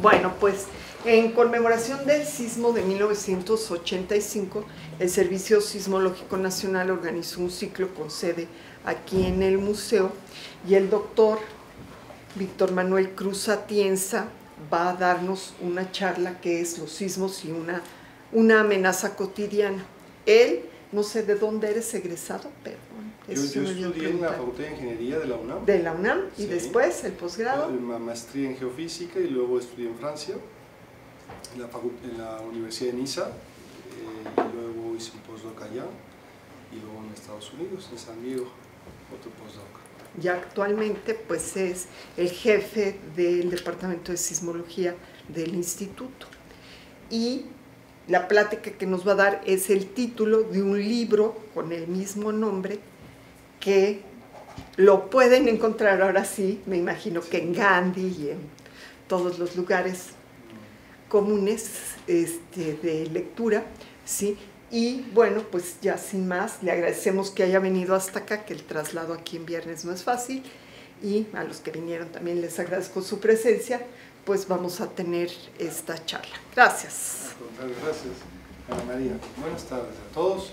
Bueno, pues en conmemoración del sismo de 1985, el Servicio Sismológico Nacional organizó un ciclo con sede aquí en el museo y el doctor Víctor Manuel Cruz Atienza va a darnos una charla que es los sismos y una amenaza cotidiana. Él, no sé de dónde eres egresado, pero... Yo estudié en la Facultad de Ingeniería de la UNAM. ¿De la UNAM? ¿Y sí, después el posgrado? Una maestría en Geofísica y luego estudié en Francia, en la Universidad de Niza, y luego hice un postdoc allá, y luego en Estados Unidos, en San Diego, otro postdoc. Y actualmente pues es el jefe del Departamento de Sismología del Instituto. Y la plática que nos va a dar es el título de un libro con el mismo nombre, que lo pueden encontrar ahora sí, me imagino que en Gandhi y en todos los lugares comunes de lectura, ¿sí? Y bueno, pues ya sin más, le agradecemos que haya venido hasta acá, que el traslado aquí en viernes no es fácil, y a los que vinieron también les agradezco su presencia, pues vamos a tener esta charla. Gracias. Gracias. Ana María, buenas tardes a todos.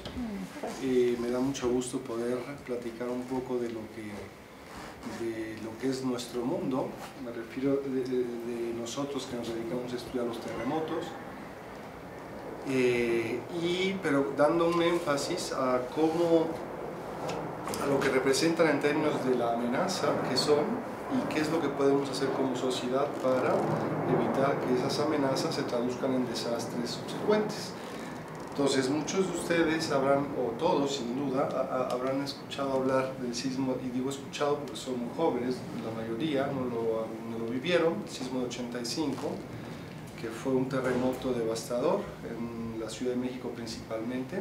Me da mucho gusto poder platicar un poco de lo que es nuestro mundo. Me refiero de nosotros que nos dedicamos a estudiar los terremotos, pero dando un énfasis a lo que representan en términos de la amenaza que son y qué es lo que podemos hacer como sociedad para evitar que esas amenazas se traduzcan en desastres subsecuentes. Entonces, muchos de ustedes habrán, o todos sin duda, habrán escuchado hablar del sismo, y digo escuchado porque son muy jóvenes, la mayoría no lo vivieron, el sismo de 85, que fue un terremoto devastador en la Ciudad de México principalmente.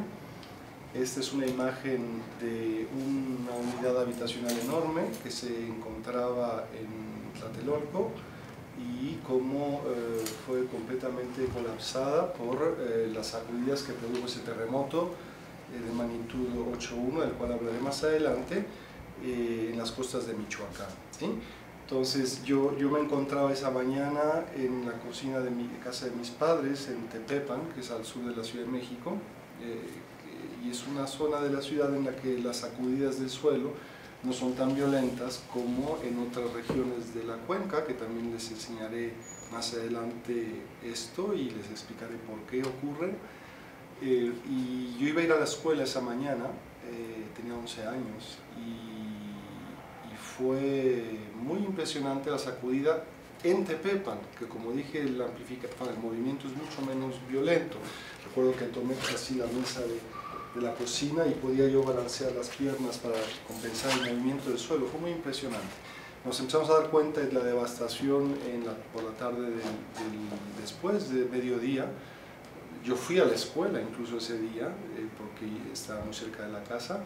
Esta es una imagen de una unidad habitacional enorme que se encontraba en Tlatelolco, y cómo fue completamente colapsada por las sacudidas que produjo ese terremoto de magnitud 8.1, del cual hablaré más adelante, en las costas de Michoacán, ¿sí? Entonces yo me encontraba esa mañana en la cocina de mi casa de mis padres en Tepepan, que es al sur de la Ciudad de México, y es una zona de la ciudad en la que las sacudidas del suelo no son tan violentas como en otras regiones de la cuenca, que también les enseñaré más adelante esto y les explicaré por qué ocurre. Y yo iba a ir a la escuela esa mañana, tenía 11 años, y fue muy impresionante la sacudida en Tepepan, que como dije, el movimiento es mucho menos violento. Recuerdo que tomé casi la mesa de la cocina y podía yo balancear las piernas para compensar el movimiento del suelo. Fue muy impresionante. Nos empezamos a dar cuenta de la devastación por la tarde después de mediodía. Yo fui a la escuela incluso ese día, porque estaba muy cerca de la casa,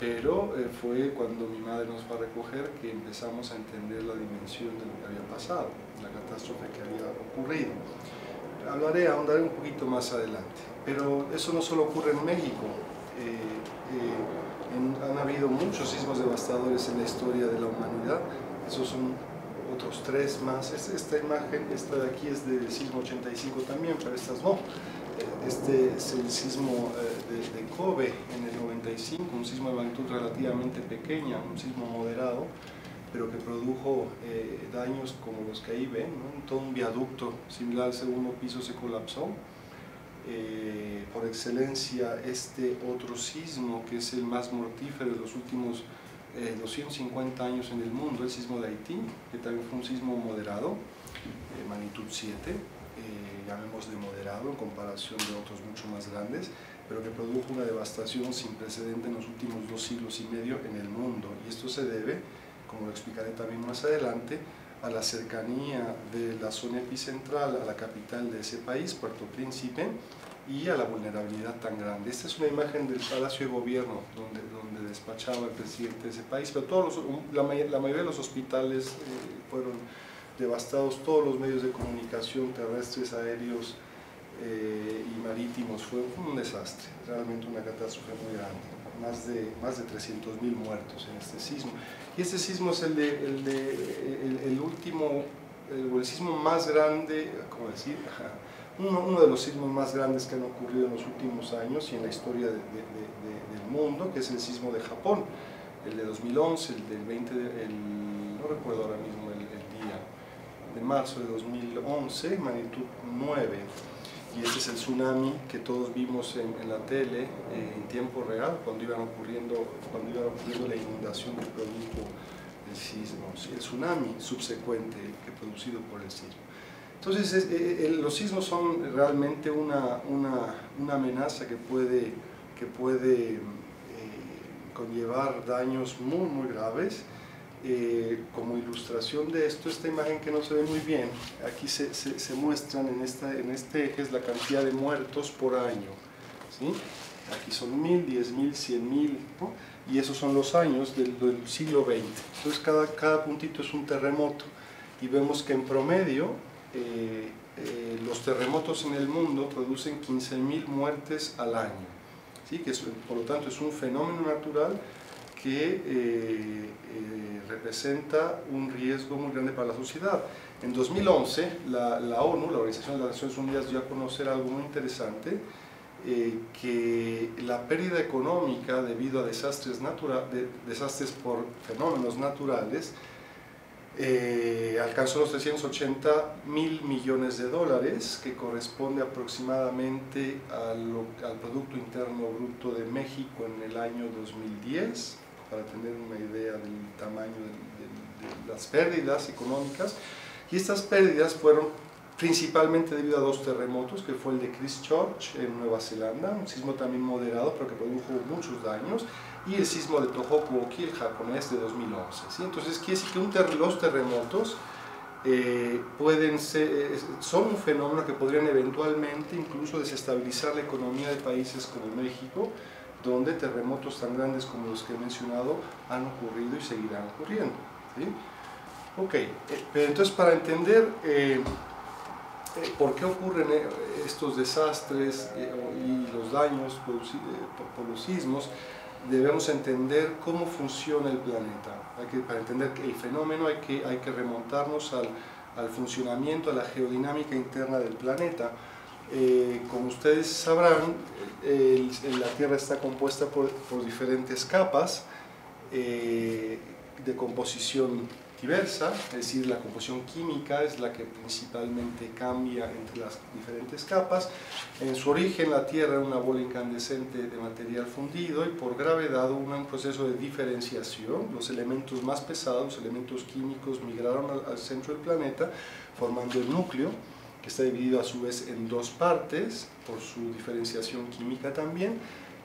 pero fue cuando mi madre nos va a recoger que empezamos a entender la dimensión de lo que había pasado, la catástrofe que había ocurrido. Ahondaré un poquito más adelante. Pero eso no solo ocurre en México, han habido muchos sismos devastadores en la historia de la humanidad, esos son otros tres más. Esta imagen, esta de aquí es del sismo 85 también, pero estas no. Este es el sismo de Kobe en el 95, un sismo de magnitud relativamente pequeña, un sismo moderado, pero que produjo daños como los que ahí ven, ¿no? Todo un viaducto similar al segundo piso se colapsó. Por excelencia, este otro sismo, que es el más mortífero de los últimos 250 años en el mundo, el sismo de Haití, que también fue un sismo moderado, magnitud 7, llamémosle moderado en comparación de otros mucho más grandes, pero que produjo una devastación sin precedente en los últimos 2 siglos y medio en el mundo. Y esto se debe, como lo explicaré también más adelante, a la cercanía de la zona epicentral a la capital de ese país, Puerto Príncipe, y a la vulnerabilidad tan grande. Esta es una imagen del Palacio de Gobierno, donde despachaba el presidente de ese país, pero todos la mayoría de los hospitales fueron devastados, todos los medios de comunicación terrestres, aéreos y marítimos, fue un desastre, realmente una catástrofe muy grande. Más de 300.000 muertos en este sismo. Y este sismo es el último, el sismo más grande, ¿cómo decir? Uno de los sismos más grandes que han ocurrido en los últimos años y en la historia del mundo, que es el sismo de Japón, el de 2011, el del 20, no recuerdo ahora mismo el día, de marzo de 2011, magnitud 9. Y este es el tsunami que todos vimos en la tele en tiempo real cuando iba ocurriendo la inundación que produjo el sismo, el tsunami subsecuente que producido por el sismo. Entonces los sismos son realmente una amenaza que puede conllevar daños muy muy graves. Como ilustración de esto, esta imagen que no se ve muy bien, aquí se muestran en este eje es la cantidad de muertos por año, ¿sí? Aquí son 1000, 10000, 100000, ¿no? Y esos son los años del siglo XX. Entonces cada puntito es un terremoto y vemos que en promedio los terremotos en el mundo producen 15000 muertes al año, ¿sí? Que por lo tanto es un fenómeno natural que representa un riesgo muy grande para la sociedad. En 2011, la ONU, la Organización de las Naciones Unidas, dio a conocer algo muy interesante, que la pérdida económica debido a desastres por fenómenos naturales alcanzó los 380 mil millones de dólares, que corresponde aproximadamente al Producto Interno Bruto de México en el año 2010, para tener una idea del tamaño de las pérdidas económicas. Y estas pérdidas fueron principalmente debido a dos terremotos, que fue el de Christchurch en Nueva Zelanda, un sismo también moderado pero que produjo muchos daños, y el sismo de Tohoku, el japonés, de 2011. ¿Sí? Entonces quiere decir que los terremotos son un fenómeno que podrían eventualmente incluso desestabilizar la economía de países como México, donde terremotos tan grandes como los que he mencionado han ocurrido y seguirán ocurriendo. ¿Sí? Okay. Pero entonces, para entender por qué ocurren estos desastres y los daños por los sismos, debemos entender cómo funciona el planeta. Para entender el fenómeno hay que remontarnos al funcionamiento, a la geodinámica interna del planeta. Como ustedes sabrán, la Tierra está compuesta por diferentes capas de composición diversa, es decir, la composición química es la que principalmente cambia entre las diferentes capas. En su origen, la Tierra era una bola incandescente de material fundido y por gravedad hubo un proceso de diferenciación. Los elementos más pesados, los elementos químicos, migraron al centro del planeta, formando el núcleo, que está dividido a su vez en dos partes por su diferenciación química también,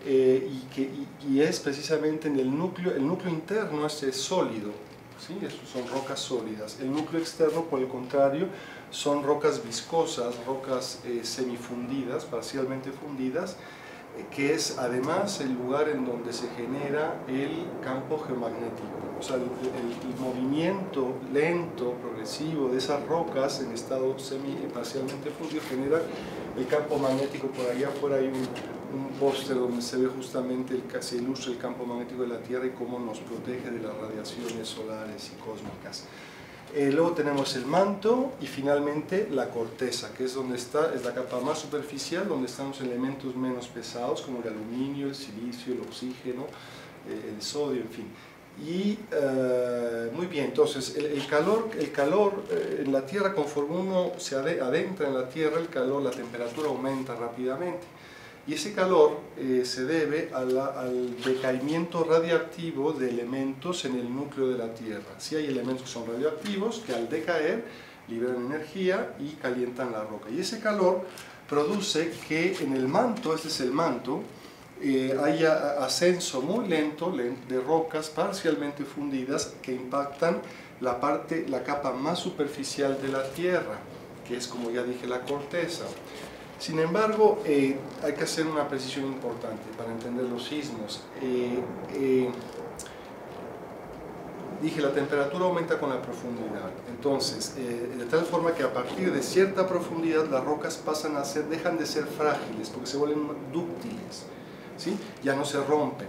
y es precisamente en el núcleo interno es sólido. ¿Sí? Son rocas sólidas. El núcleo externo, por el contrario, son rocas viscosas, rocas semifundidas, parcialmente fundidas, que es además el lugar en donde se genera el campo geomagnético, o sea, el movimiento lento, progresivo de esas rocas en estado parcialmente fundido genera el campo magnético. Por allá afuera hay un póster donde se ve justamente, se ilustra el campo magnético de la Tierra y cómo nos protege de las radiaciones solares y cósmicas. Luego tenemos el manto y finalmente la corteza, que es donde es la capa más superficial, donde están los elementos menos pesados como el aluminio, el silicio, el oxígeno, el sodio, en fin. Y muy bien, entonces el calor en la Tierra, conforme uno se adentra en la Tierra, el calor, la temperatura aumenta rápidamente. Y ese calor se debe al decaimiento radiactivo de elementos en el núcleo de la Tierra. Sí, hay elementos que son radioactivos, que al decaer liberan energía y calientan la roca. Y ese calor produce que en el manto, este es el manto, haya ascenso muy lento de rocas parcialmente fundidas que impactan la capa más superficial de la Tierra, que es, como ya dije, la corteza. Sin embargo, hay que hacer una precisión importante para entender los sismos. Dije, la temperatura aumenta con la profundidad, entonces, de tal forma que a partir de cierta profundidad las rocas pasan a ser, dejan de ser frágiles porque se vuelven dúctiles, ¿sí? Ya no se rompen.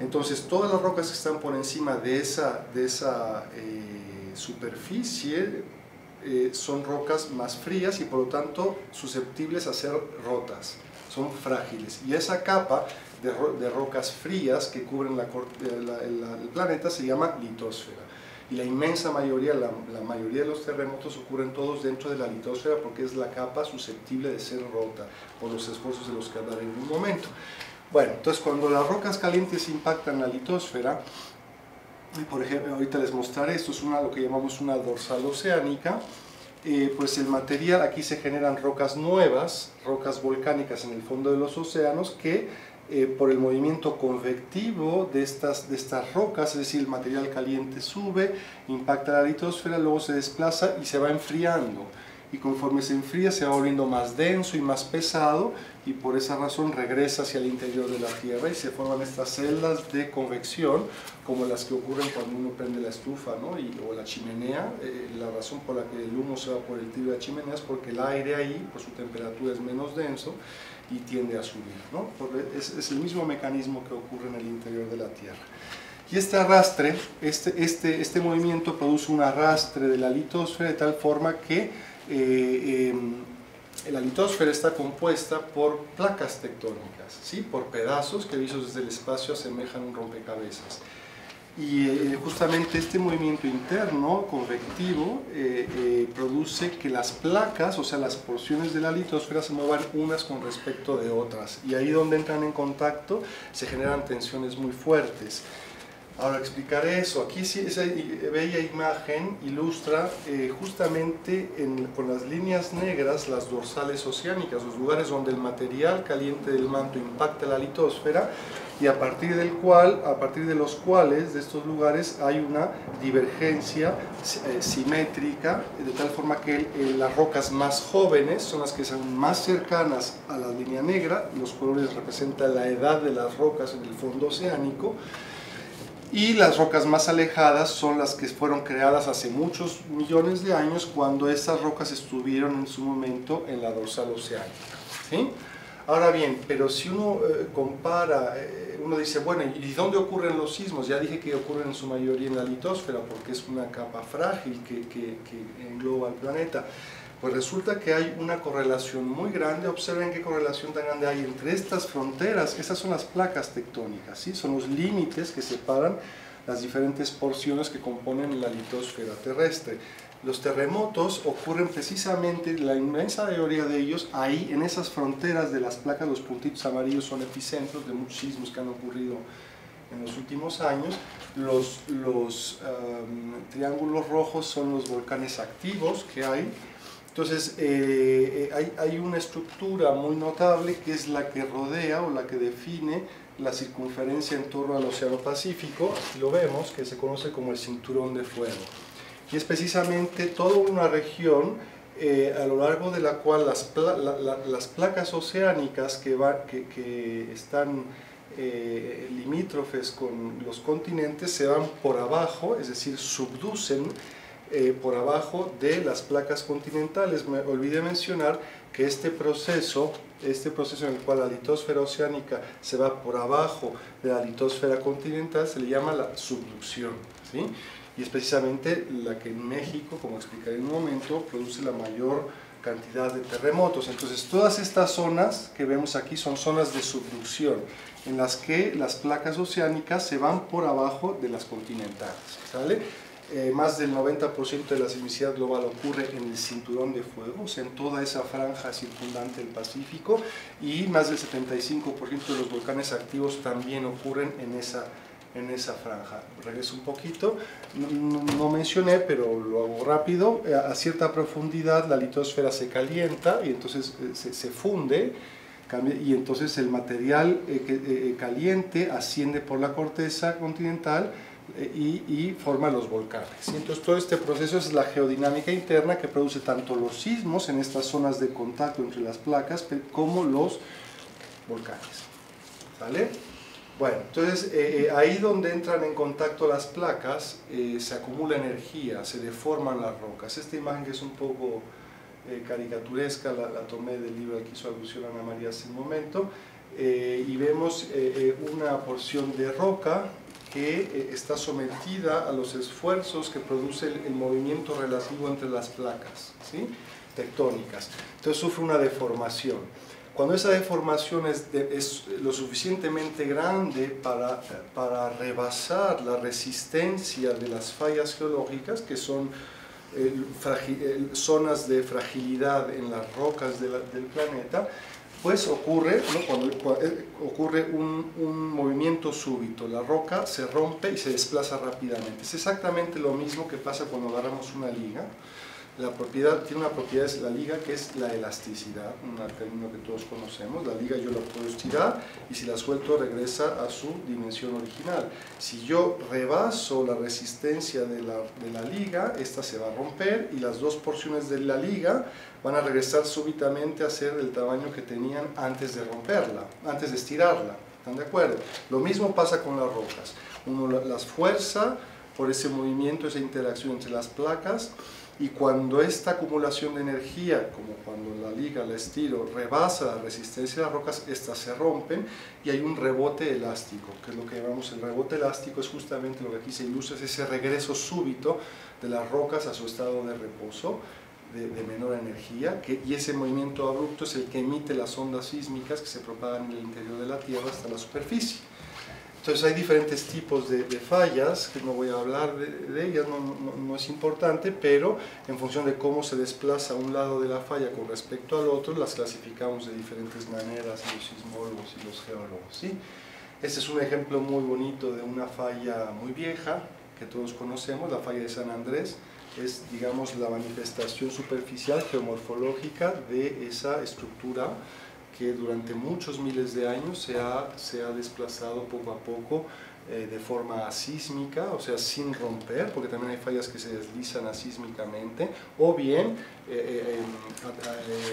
Entonces, todas las rocas que están por encima de esa superficie son rocas más frías y por lo tanto susceptibles a ser rotas, son frágiles. Y esa capa de rocas frías que cubren el planeta se llama litosfera, y la inmensa mayoría, la mayoría de los terremotos ocurren todos dentro de la litosfera porque es la capa susceptible de ser rota por los esfuerzos de los que hablaré en un momento. Bueno, entonces cuando las rocas calientes impactan la litosfera, por ejemplo, ahorita les mostraré, esto es lo que llamamos una dorsal oceánica. Pues el material, aquí se generan rocas nuevas, rocas volcánicas en el fondo de los océanos que por el movimiento convectivo de estas rocas, es decir, el material caliente sube, impacta la litosfera, luego se desplaza y se va enfriando, y conforme se enfría se va volviendo más denso y más pesado, y por esa razón regresa hacia el interior de la Tierra y se forman estas celdas de convección como las que ocurren cuando uno prende la estufa, ¿no? O la chimenea. La razón por la que el humo se va por el tiro de la chimenea es porque el aire ahí, por su temperatura, es menos denso y tiende a subir, ¿no? Es el mismo mecanismo que ocurre en el interior de la Tierra. Y este arrastre, este movimiento produce un arrastre de la litosfera de tal forma que la litosfera está compuesta por placas tectónicas, ¿sí? Por pedazos que vistos desde el espacio asemejan un rompecabezas. Y justamente este movimiento interno, convectivo, produce que las placas, o sea, las porciones de la litosfera, se muevan unas con respecto de otras. Y ahí donde entran en contacto se generan tensiones muy fuertes. Ahora explicaré eso. Aquí sí, esa bella imagen ilustra justamente con las líneas negras las dorsales oceánicas, los lugares donde el material caliente del manto impacta la litosfera y a partir de estos lugares hay una divergencia simétrica, de tal forma que las rocas más jóvenes son las que están más cercanas a la línea negra, los colores representan la edad de las rocas en el fondo oceánico, y las rocas más alejadas son las que fueron creadas hace muchos millones de años cuando estas rocas estuvieron en su momento en la dorsal oceánica, ¿sí? Ahora bien, pero si uno compara, uno dice, bueno, ¿y dónde ocurren los sismos? Ya dije que ocurren en su mayoría en la litosfera porque es una capa frágil que engloba al planeta. Pues resulta que hay una correlación muy grande. Observen qué correlación tan grande hay entre estas fronteras. Esas son las placas tectónicas, ¿sí? Son los límites que separan las diferentes porciones que componen la litosfera terrestre. Los terremotos ocurren precisamente, la inmensa mayoría de ellos, ahí en esas fronteras de las placas. Los puntitos amarillos son epicentros de muchos sismos que han ocurrido en los últimos años. Los triángulos rojos son los volcanes activos que hay. Entonces, hay una estructura muy notable que es la que rodea o la que define la circunferencia en torno al Océano Pacífico, aquí lo vemos, que se conoce como el Cinturón de Fuego. Y es precisamente toda una región a lo largo de la cual las placas oceánicas que están limítrofes con los continentes se van por abajo, es decir, subducen por abajo de las placas continentales. Me olvidé mencionar que este proceso en el cual la litosfera oceánica se va por abajo de la litosfera continental se le llama la subducción, ¿sí? Y es precisamente la que en México, como explicaré en un momento, produce la mayor cantidad de terremotos. Entonces todas estas zonas que vemos aquí son zonas de subducción en las que las placas oceánicas se van por abajo de las continentales, ¿sale? Más del 90% de la sismicidad global ocurre en el Cinturón de Fuego, o sea, en toda esa franja circundante del Pacífico, y más del 75% de los volcanes activos también ocurren en esa franja. Regreso un poquito, no mencioné, pero lo hago rápido. A cierta profundidad la litosfera se calienta y entonces se funde, y entonces el material caliente asciende por la corteza continental, y forma los volcanes. Entonces todo este proceso es la geodinámica interna que produce tanto los sismos en estas zonas de contacto entre las placas como los volcanes. ¿Vale? Bueno, entonces ahí donde entran en contacto las placas se acumula energía, se deforman las rocas. Esta imagen que es un poco caricaturesca la tomé del libro al que hizo alusión Ana María hace un momento, y vemos una porción de roca que está sometida a los esfuerzos que produce el movimiento relativo entre las placas, ¿sí?, tectónicas. Entonces sufre una deformación. Cuando esa deformación es lo suficientemente grande para rebasar la resistencia de las fallas geológicas, que son zonas de fragilidad en las rocas del planeta, pues ocurre, ¿no?, ocurre un movimiento súbito, la roca se rompe y se desplaza rápidamente. Es exactamente lo mismo que pasa cuando agarramos una liga. La propiedad, tiene una propiedad de la liga que es la elasticidad, un término que todos conocemos. La liga yo la puedo estirar y si la suelto regresa a su dimensión original. Si yo rebaso la resistencia de la liga, esta se va a romper y las dos porciones de la liga van a regresar súbitamente a ser del tamaño que tenían antes de romperla, antes de estirarla. ¿Están de acuerdo? Lo mismo pasa con las rocas. Uno las fuerza por ese movimiento, esa interacción entre las placas. Y cuando esta acumulación de energía, como cuando la liga, la estiro, rebasa la resistencia de las rocas, estas se rompen y hay un rebote elástico, que es lo que llamamos el rebote elástico, es justamente lo que aquí se ilustra, es ese regreso súbito de las rocas a su estado de reposo, de menor energía, y ese movimiento abrupto es el que emite las ondas sísmicas que se propagan en el interior de la Tierra hasta la superficie. Entonces hay diferentes tipos de fallas, que no voy a hablar de ellas, no es importante, pero en función de cómo se desplaza un lado de la falla con respecto al otro, las clasificamos de diferentes maneras los sismólogos y los geólogos, ¿sí? Este es un ejemplo muy bonito de una falla muy vieja, que todos conocemos, la falla de San Andrés. Es, digamos, la manifestación superficial geomorfológica de esa estructura que durante muchos miles de años se ha desplazado poco a poco de forma asísmica, o sea, sin romper, porque también hay fallas que se deslizan asísmicamente, o bien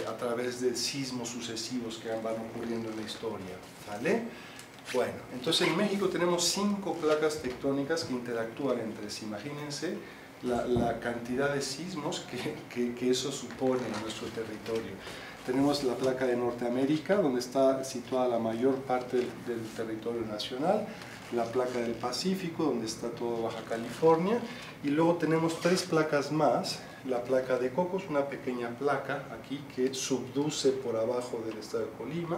a través de sismos sucesivos que van ocurriendo en la historia, ¿vale? Bueno, entonces en México tenemos 5 placas tectónicas que interactúan entre sí, imagínense la cantidad de sismos que eso supone en nuestro territorio. Tenemos la placa de Norteamérica, donde está situada la mayor parte del territorio nacional, la placa del Pacífico, donde está toda Baja California, y luego tenemos 3 placas más, la placa de Cocos, una pequeña placa aquí que subduce por abajo del estado de Colima,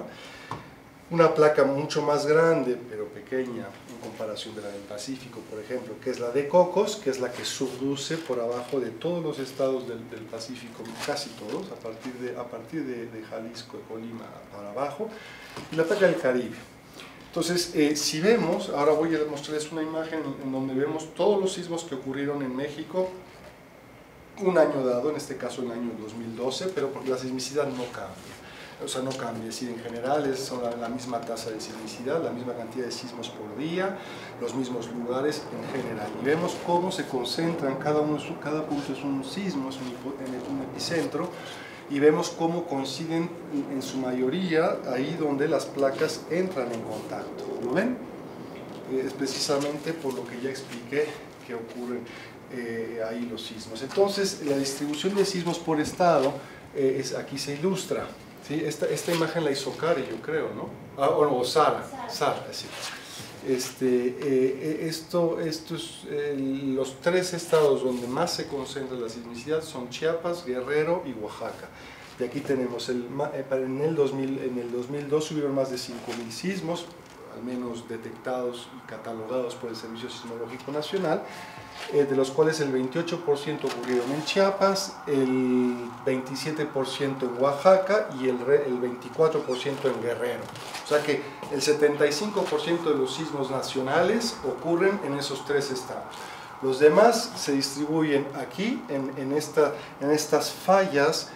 una placa mucho más grande, pero pequeña en comparación de la del Pacífico, por ejemplo, que es la de Cocos, que es la que subduce por abajo de todos los estados del Pacífico, casi todos, a partir de Jalisco, Colima, para abajo, y la placa del Caribe. Entonces, si vemos, ahora voy a mostrarles una imagen en donde vemos todos los sismos que ocurrieron en México, un año dado, en este caso el año 2012, pero porque la sismicidad no cambia. O sea, no cambia, es decir, en general es la misma tasa de sismicidad, la misma cantidad de sismos por día, los mismos lugares en general. Y vemos cómo se concentran, cada punto es un sismo, es un epicentro, y vemos cómo coinciden en su mayoría ahí donde las placas entran en contacto. ¿Lo ven? Es precisamente por lo que ya expliqué que ocurren ahí los sismos. Entonces, la distribución de sismos por estado, aquí se ilustra. Sí, esta imagen la hizo Cari, yo creo, ¿no? Ah, o Sara, sí. Los 3 estados donde más se concentra la sismicidad son Chiapas, Guerrero y Oaxaca. Y aquí tenemos, en el 2002 hubieron más de 5.000 sismos, al menos detectados y catalogados por el Servicio Sismológico Nacional, de los cuales el 28% ocurrieron en Chiapas, el 27% en Oaxaca y el 24% en Guerrero. O sea que el 75% de los sismos nacionales ocurren en esos 3 estados. Los demás se distribuyen aquí, en estas fallas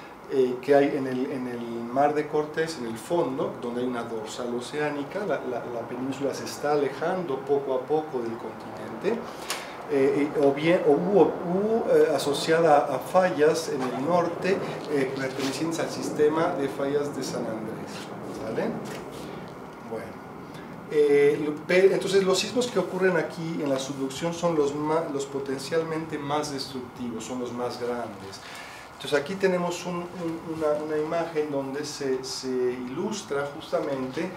que hay en el Mar de Cortés, en el fondo, donde hay una dorsal oceánica. La península se está alejando poco a poco del continente, asociada a fallas en el norte, pertenecientes al sistema de fallas de San Andrés, ¿vale? Bueno, entonces los sismos que ocurren aquí en la subducción son los potencialmente más destructivos, son los más grandes. Entonces aquí tenemos una imagen donde se ilustra justamente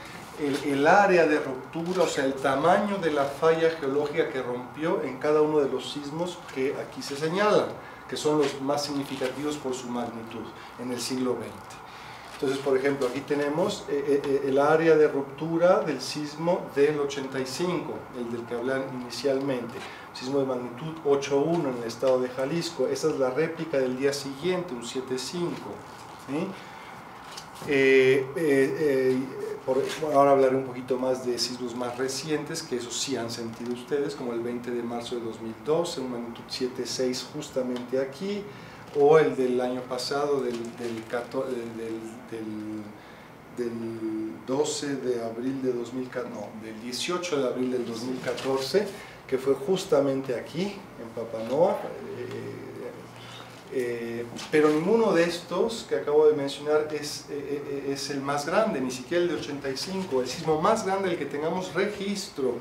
el área de ruptura, o sea, el tamaño de la falla geológica que rompió en cada uno de los sismos que aquí se señalan, que son los más significativos por su magnitud en el siglo XX. Entonces, por ejemplo, aquí tenemos el área de ruptura del sismo del 85, el del que hablan inicialmente, sismo de magnitud 8.1 en el estado de Jalisco. Esa es la réplica del día siguiente, un 7.5, ¿sí? Ahora hablaré un poquito más de sismos más recientes, que eso sí han sentido ustedes, como el 20 de marzo de 2012, un magnitud 7.6 justamente aquí, o el del año pasado, del 12 de abril de 2014, no, del 18 de abril del 2014, que fue justamente aquí, en Papanoa. Pero ninguno de estos que acabo de mencionar es el más grande, ni siquiera el de 85, el sismo más grande, el que tengamos registro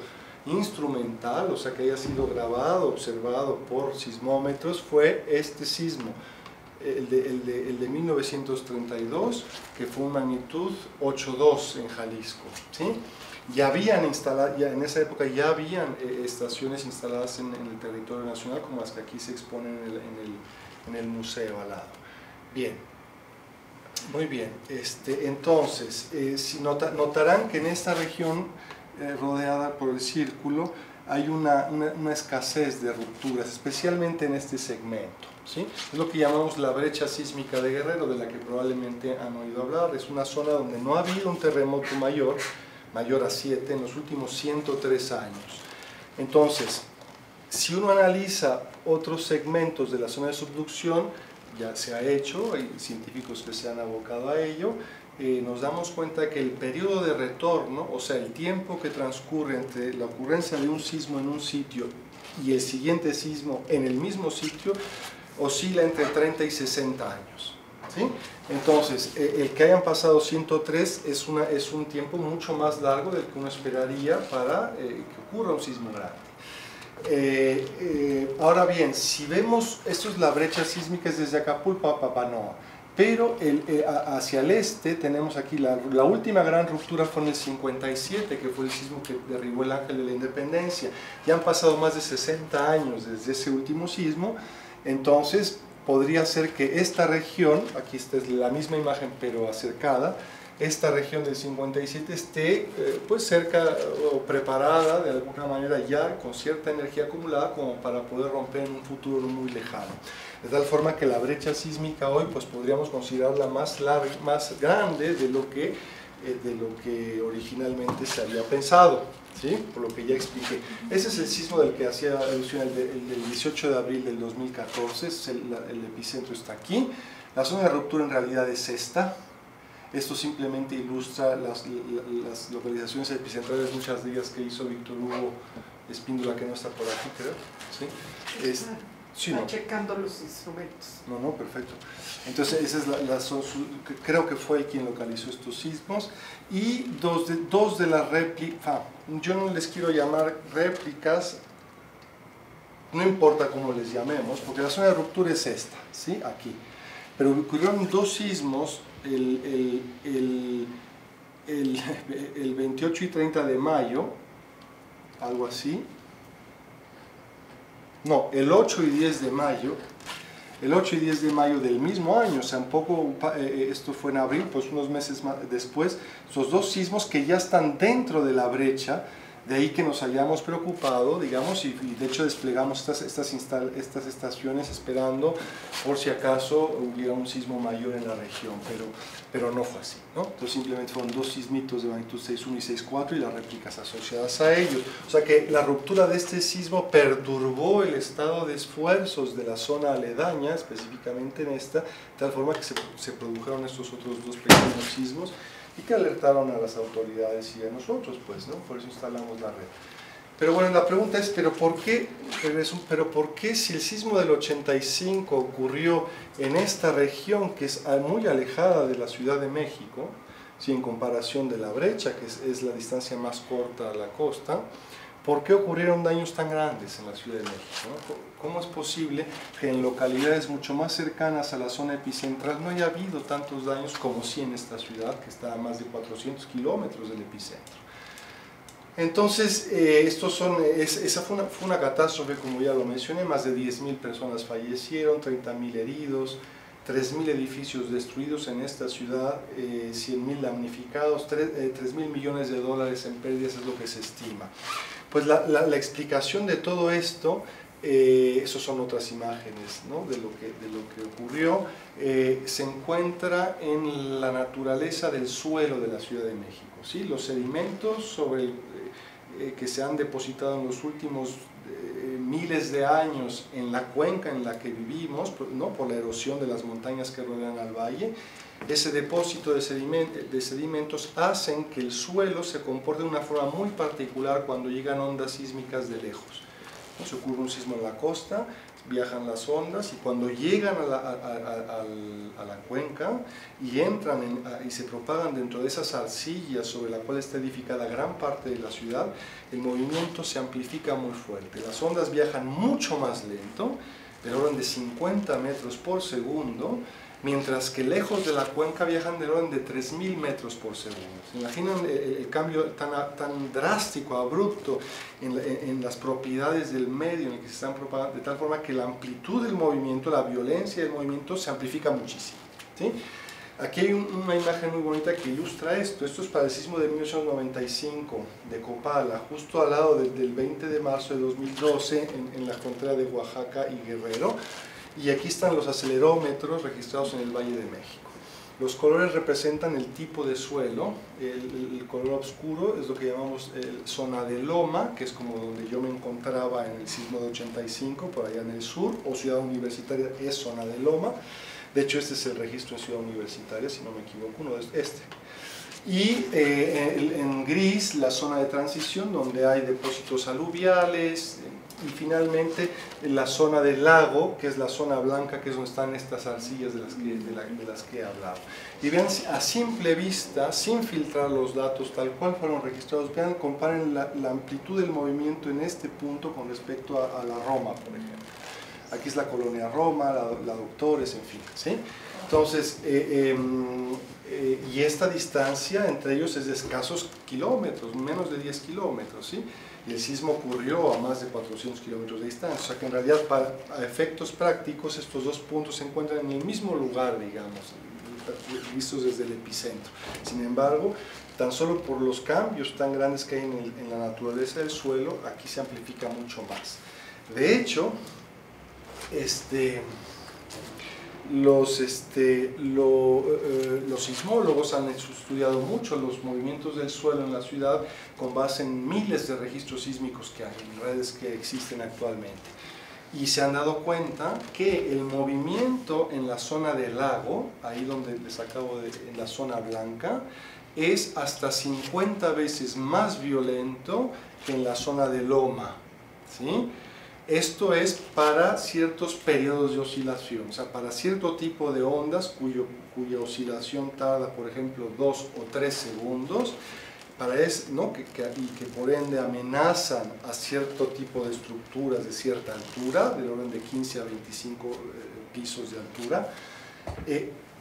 instrumental, o sea que haya sido grabado, observado por sismómetros, fue este sismo, el de 1932, que fue una magnitud 8.2 en Jalisco, ¿sí? Ya en esa época ya habían estaciones instaladas en el territorio nacional, como las que aquí se exponen en el museo al lado. Bien, muy bien. Entonces, si notarán que en esta región rodeada por el círculo, hay una escasez de rupturas, especialmente en este segmento, ¿sí? Es lo que llamamos la brecha sísmica de Guerrero, de la que probablemente han oído hablar. Es una zona donde no ha habido un terremoto mayor a 7 en los últimos 103 años. Entonces, si uno analiza otros segmentos de la zona de subducción, ya se ha hecho, hay científicos que se han abocado a ello. Nos damos cuenta que el periodo de retorno, o sea, el tiempo que transcurre entre la ocurrencia de un sismo en un sitio y el siguiente sismo en el mismo sitio, oscila entre 30 y 60 años, ¿sí? Entonces, el que hayan pasado 103 es un tiempo mucho más largo del que uno esperaría para que ocurra un sismo grande. Ahora bien, si vemos, esto es la brecha sísmica, es desde Acapulco a Papanoa. Pero hacia el este tenemos aquí la última gran ruptura fue en el 57, que fue el sismo que derribó el Ángel de la Independencia. Ya han pasado más de 60 años desde ese último sismo, entonces podría ser que esta región, aquí esta es la misma imagen pero acercada, esta región del 57 esté pues cerca o preparada de alguna manera ya con cierta energía acumulada como para poder romper en un futuro muy lejano. De tal forma que la brecha sísmica hoy pues podríamos considerarla más larga, más grande de lo que originalmente se había pensado, ¿sí? Por lo que ya expliqué. Ese es el sismo del que hacía alusión, el del 18 de abril del 2014, el epicentro está aquí. La zona de ruptura en realidad es esta. Esto simplemente ilustra las localizaciones epicentrales, muchas de ellas que hizo Víctor Hugo Espíndola, que no está por aquí, creo. ¿Sí? Sí, no. Checando los instrumentos. No, perfecto. Entonces, esa es creo que fue él quien localizó estos sismos. Y dos de las réplicas, yo no les quiero llamar réplicas, no importa cómo les llamemos, porque la zona de ruptura es esta, ¿sí? Aquí. Pero ocurrieron dos sismos, el 28 y 30 de mayo, algo así. No, el 8 y 10 de mayo, el 8 y 10 de mayo del mismo año, o sea, esto fue en abril, pues unos meses más después, esos dos sismos que ya están dentro de la brecha De ahí que nos hayamos preocupado, digamos, y de hecho desplegamos estas estaciones esperando por si acaso hubiera un sismo mayor en la región, pero no fue así, ¿no? Entonces simplemente fueron dos sismitos de magnitud 6.1 y 6.4 y las réplicas asociadas a ellos. O sea que la ruptura de este sismo perturbó el estado de esfuerzos de la zona aledaña, específicamente en esta, de tal forma que se produjeron estos otros dos pequeños sismos, y que alertaron a las autoridades y a nosotros, pues, ¿no? Por eso instalamos la red. Pero bueno, la pregunta es, ¿pero por qué si el sismo del 85 ocurrió en esta región que es muy alejada de la Ciudad de México, si en comparación de la brecha, que es la distancia más corta a la costa, ¿por qué ocurrieron daños tan grandes en la Ciudad de México, ¿no? ¿Cómo es posible que en localidades mucho más cercanas a la zona epicentral no haya habido tantos daños como sí en esta ciudad, que está a más de 400 kilómetros del epicentro? Entonces, esa fue una catástrofe, como ya lo mencioné, más de 10.000 personas fallecieron, 30.000 heridos, 3.000 edificios destruidos en esta ciudad, 100.000 damnificados, 3.000 millones de dólares en pérdidas es lo que se estima. Pues la explicación de todo esto, esas son otras imágenes, ¿no?, de lo que ocurrió, se encuentra en la naturaleza del suelo de la Ciudad de México, ¿sí? Los sedimentos que se han depositado en los últimos miles de años en la cuenca en la que vivimos, ¿no?, por la erosión de las montañas que rodean al valle. Ese depósito de sedimentos hacen que el suelo se comporte de una forma muy particular cuando llegan ondas sísmicas de lejos. Se ocurre un sismo en la costa, viajan las ondas y cuando llegan a la cuenca y entran y se propagan dentro de esas arcillas sobre la cual está edificada gran parte de la ciudad, el movimiento se amplifica muy fuerte. Las ondas viajan mucho más lento, del orden de 50 metros por segundo, mientras que lejos de la cuenca viajan del orden de 3.000 metros por segundo. ¿Se imaginan el cambio tan drástico, abrupto en las propiedades del medio en el que se están propagando, de tal forma que la amplitud del movimiento, la violencia del movimiento se amplifica muchísimo, ¿sí? Aquí hay una imagen muy bonita que ilustra esto. Esto es para el sismo de 1995 de Copala, justo al lado del 20 de marzo de 2012 en la frontera de Oaxaca y Guerrero. Y aquí están los acelerómetros registrados en el Valle de México. Los colores representan el tipo de suelo. El color oscuro es lo que llamamos zona de loma, que es como donde yo me encontraba en el sismo de 85, por allá en el sur, o Ciudad Universitaria es zona de loma. De hecho, este es el registro en Ciudad Universitaria, si no me equivoco, uno es este. Y en gris, la zona de transición, donde hay depósitos aluviales. Y finalmente la zona del lago, que es la zona blanca, que es donde están estas arcillas de las que he hablado. Y vean, a simple vista, sin filtrar los datos tal cual fueron registrados, vean, comparen la amplitud del movimiento en este punto con respecto a la Roma, por ejemplo. Aquí es la colonia Roma, la Doctores, en fin, ¿sí? Entonces, y esta distancia entre ellos es de escasos kilómetros, menos de 10 kilómetros, ¿sí? Y el sismo ocurrió a más de 400 kilómetros de distancia, o sea que en realidad a efectos prácticos estos dos puntos se encuentran en el mismo lugar, digamos, vistos desde el epicentro. Sin embargo, tan solo por los cambios tan grandes que hay en la naturaleza del suelo, aquí se amplifica mucho más. De hecho, los sismólogos han estudiado mucho los movimientos del suelo en la ciudad con base en miles de registros sísmicos que hay, en redes que existen actualmente. Y se han dado cuenta que el movimiento en la zona del lago, ahí donde les acabo de en la zona blanca, es hasta 50 veces más violento que en la zona de loma, ¿sí? Esto es para ciertos periodos de oscilación, o sea, para cierto tipo de ondas cuya oscilación tarda, por ejemplo, 2 o 3 segundos, ¿no?, y que por ende amenazan a cierto tipo de estructuras de cierta altura, del orden de 15 a 25 pisos de altura.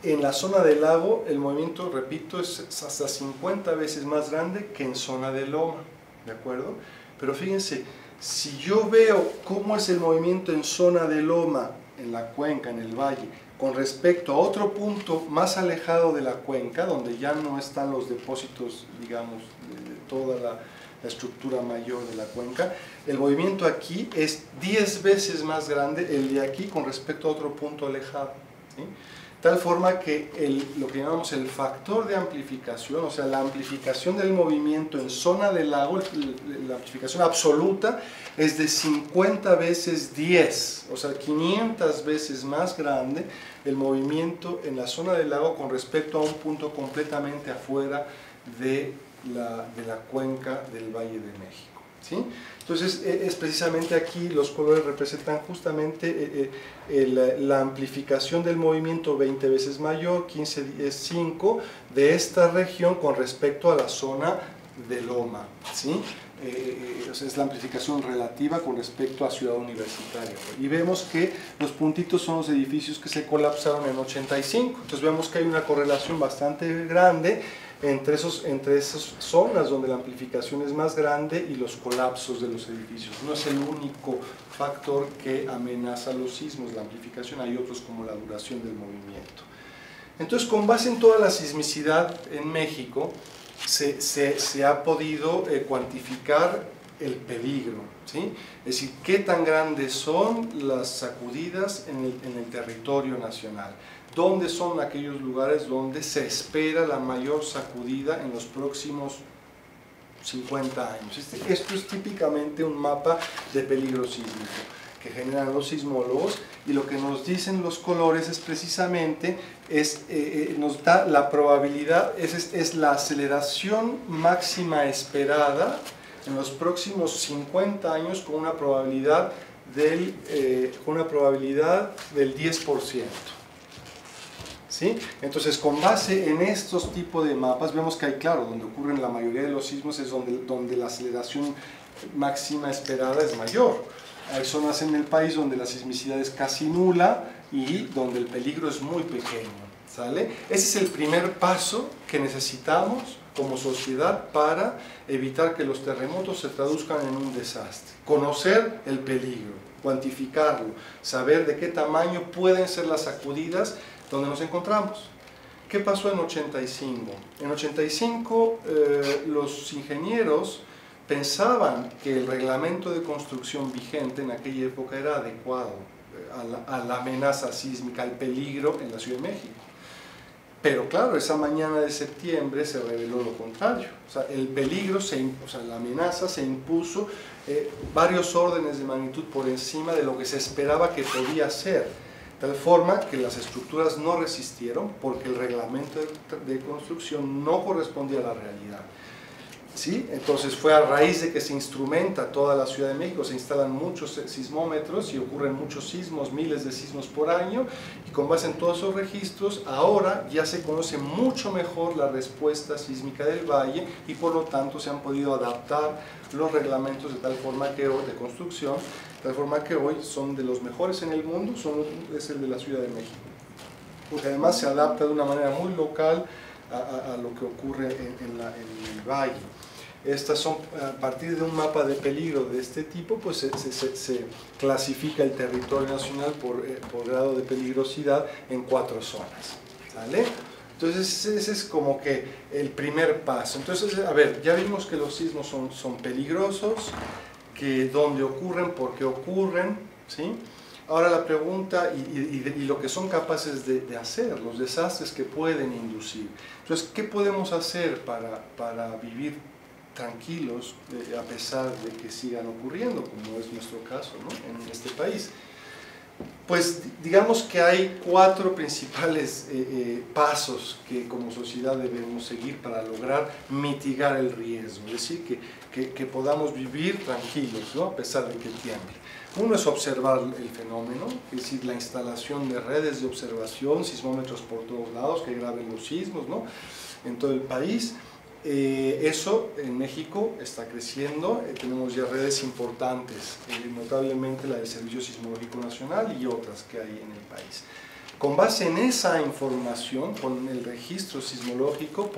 En la zona del lago el movimiento, repito, es hasta 50 veces más grande que en zona de loma, ¿de acuerdo? Pero fíjense, si yo veo cómo es el movimiento en zona de loma, en la cuenca, en el valle, con respecto a otro punto más alejado de la cuenca, donde ya no están los depósitos, digamos, toda la estructura mayor de la cuenca. El movimiento aquí es 10 veces más grande el de aquí con respecto a otro punto alejado, ¿sí? Tal forma que lo que llamamos el factor de amplificación, o sea, la amplificación del movimiento en zona de lago, la amplificación absoluta es de 50 veces 10, o sea, 500 veces más grande el movimiento en la zona del lago con respecto a un punto completamente afuera de la cuenca del Valle de México, ¿sí? Entonces es precisamente aquí, los colores representan justamente la amplificación del movimiento 20 veces mayor, 15 es 5, de esta región con respecto a la zona de loma, ¿sí? Es la amplificación relativa con respecto a Ciudad Universitaria, y vemos que los puntitos son los edificios que se colapsaron en 85, entonces vemos que hay una correlación bastante grande entre esas zonas donde la amplificación es más grande y los colapsos de los edificios. No es el único factor que amenaza los sismos, la amplificación, hay otros como la duración del movimiento. Entonces, con base en toda la sismicidad en México, se ha podido cuantificar el peligro, ¿sí? Es decir, qué tan grandes son las sacudidas en el territorio nacional. ¿Dónde son aquellos lugares donde se espera la mayor sacudida en los próximos 50 años? Esto es típicamente un mapa de peligro sísmico que generan los sismólogos, y lo que nos dicen los colores es precisamente, nos da la probabilidad, es la aceleración máxima esperada en los próximos 50 años con una probabilidad del 10%. ¿Sí? Entonces, con base en estos tipos de mapas, vemos que hay, claro, donde ocurren la mayoría de los sismos es donde la aceleración máxima esperada es mayor. Hay zonas en el país donde la sismicidad es casi nula y donde el peligro es muy pequeño, ¿sale? Ese es el primer paso que necesitamos como sociedad para evitar que los terremotos se traduzcan en un desastre. Conocer el peligro, cuantificarlo, saber de qué tamaño pueden ser las sacudidas donde nos encontramos. ¿Qué pasó en 85? En 85 los ingenieros pensaban que el reglamento de construcción vigente en aquella época era adecuado a la amenaza sísmica, al peligro en la Ciudad de México. Pero claro, esa mañana de septiembre se reveló lo contrario. O sea, el peligro, la amenaza se impuso varios órdenes de magnitud por encima de lo que se esperaba que podía ser. Tal forma que las estructuras no resistieron porque el reglamento de construcción no correspondía a la realidad, ¿sí? Entonces fue a raíz de que se instrumenta toda la Ciudad de México, se instalan muchos sismómetros y ocurren muchos sismos, miles de sismos por año, y con base en todos esos registros, ahora ya se conoce mucho mejor la respuesta sísmica del valle y por lo tanto se han podido adaptar los reglamentos de tal forma que de construcción, de forma que hoy son de los mejores en el mundo, es el de la Ciudad de México, porque además se adapta de una manera muy local a lo que ocurre en el valle. Estas son, a partir de un mapa de peligro de este tipo, pues se clasifica el territorio nacional por grado de peligrosidad en 4 zonas, ¿vale? Entonces ese es como que el primer paso. Entonces, a ver, ya vimos que los sismos son peligrosos, que dónde ocurren, por qué ocurren, ¿sí? Ahora la pregunta y lo que son capaces de hacer, los desastres que pueden inducir. Entonces, ¿qué podemos hacer para vivir tranquilos a pesar de que sigan ocurriendo, como es nuestro caso, ¿no?, en este país? Pues digamos que hay 4 principales pasos que como sociedad debemos seguir para lograr mitigar el riesgo, es decir, que podamos vivir tranquilos, ¿no?, a pesar de que tiemble. Uno es observar el fenómeno, es decir, la instalación de redes de observación, sismómetros por todos lados que graben los sismos, ¿no?, en todo el país. Eso en México está creciendo, tenemos ya redes importantes, notablemente la del Servicio Sismológico Nacional y otras que hay en el país. Con base en esa información, con el registro sismológico,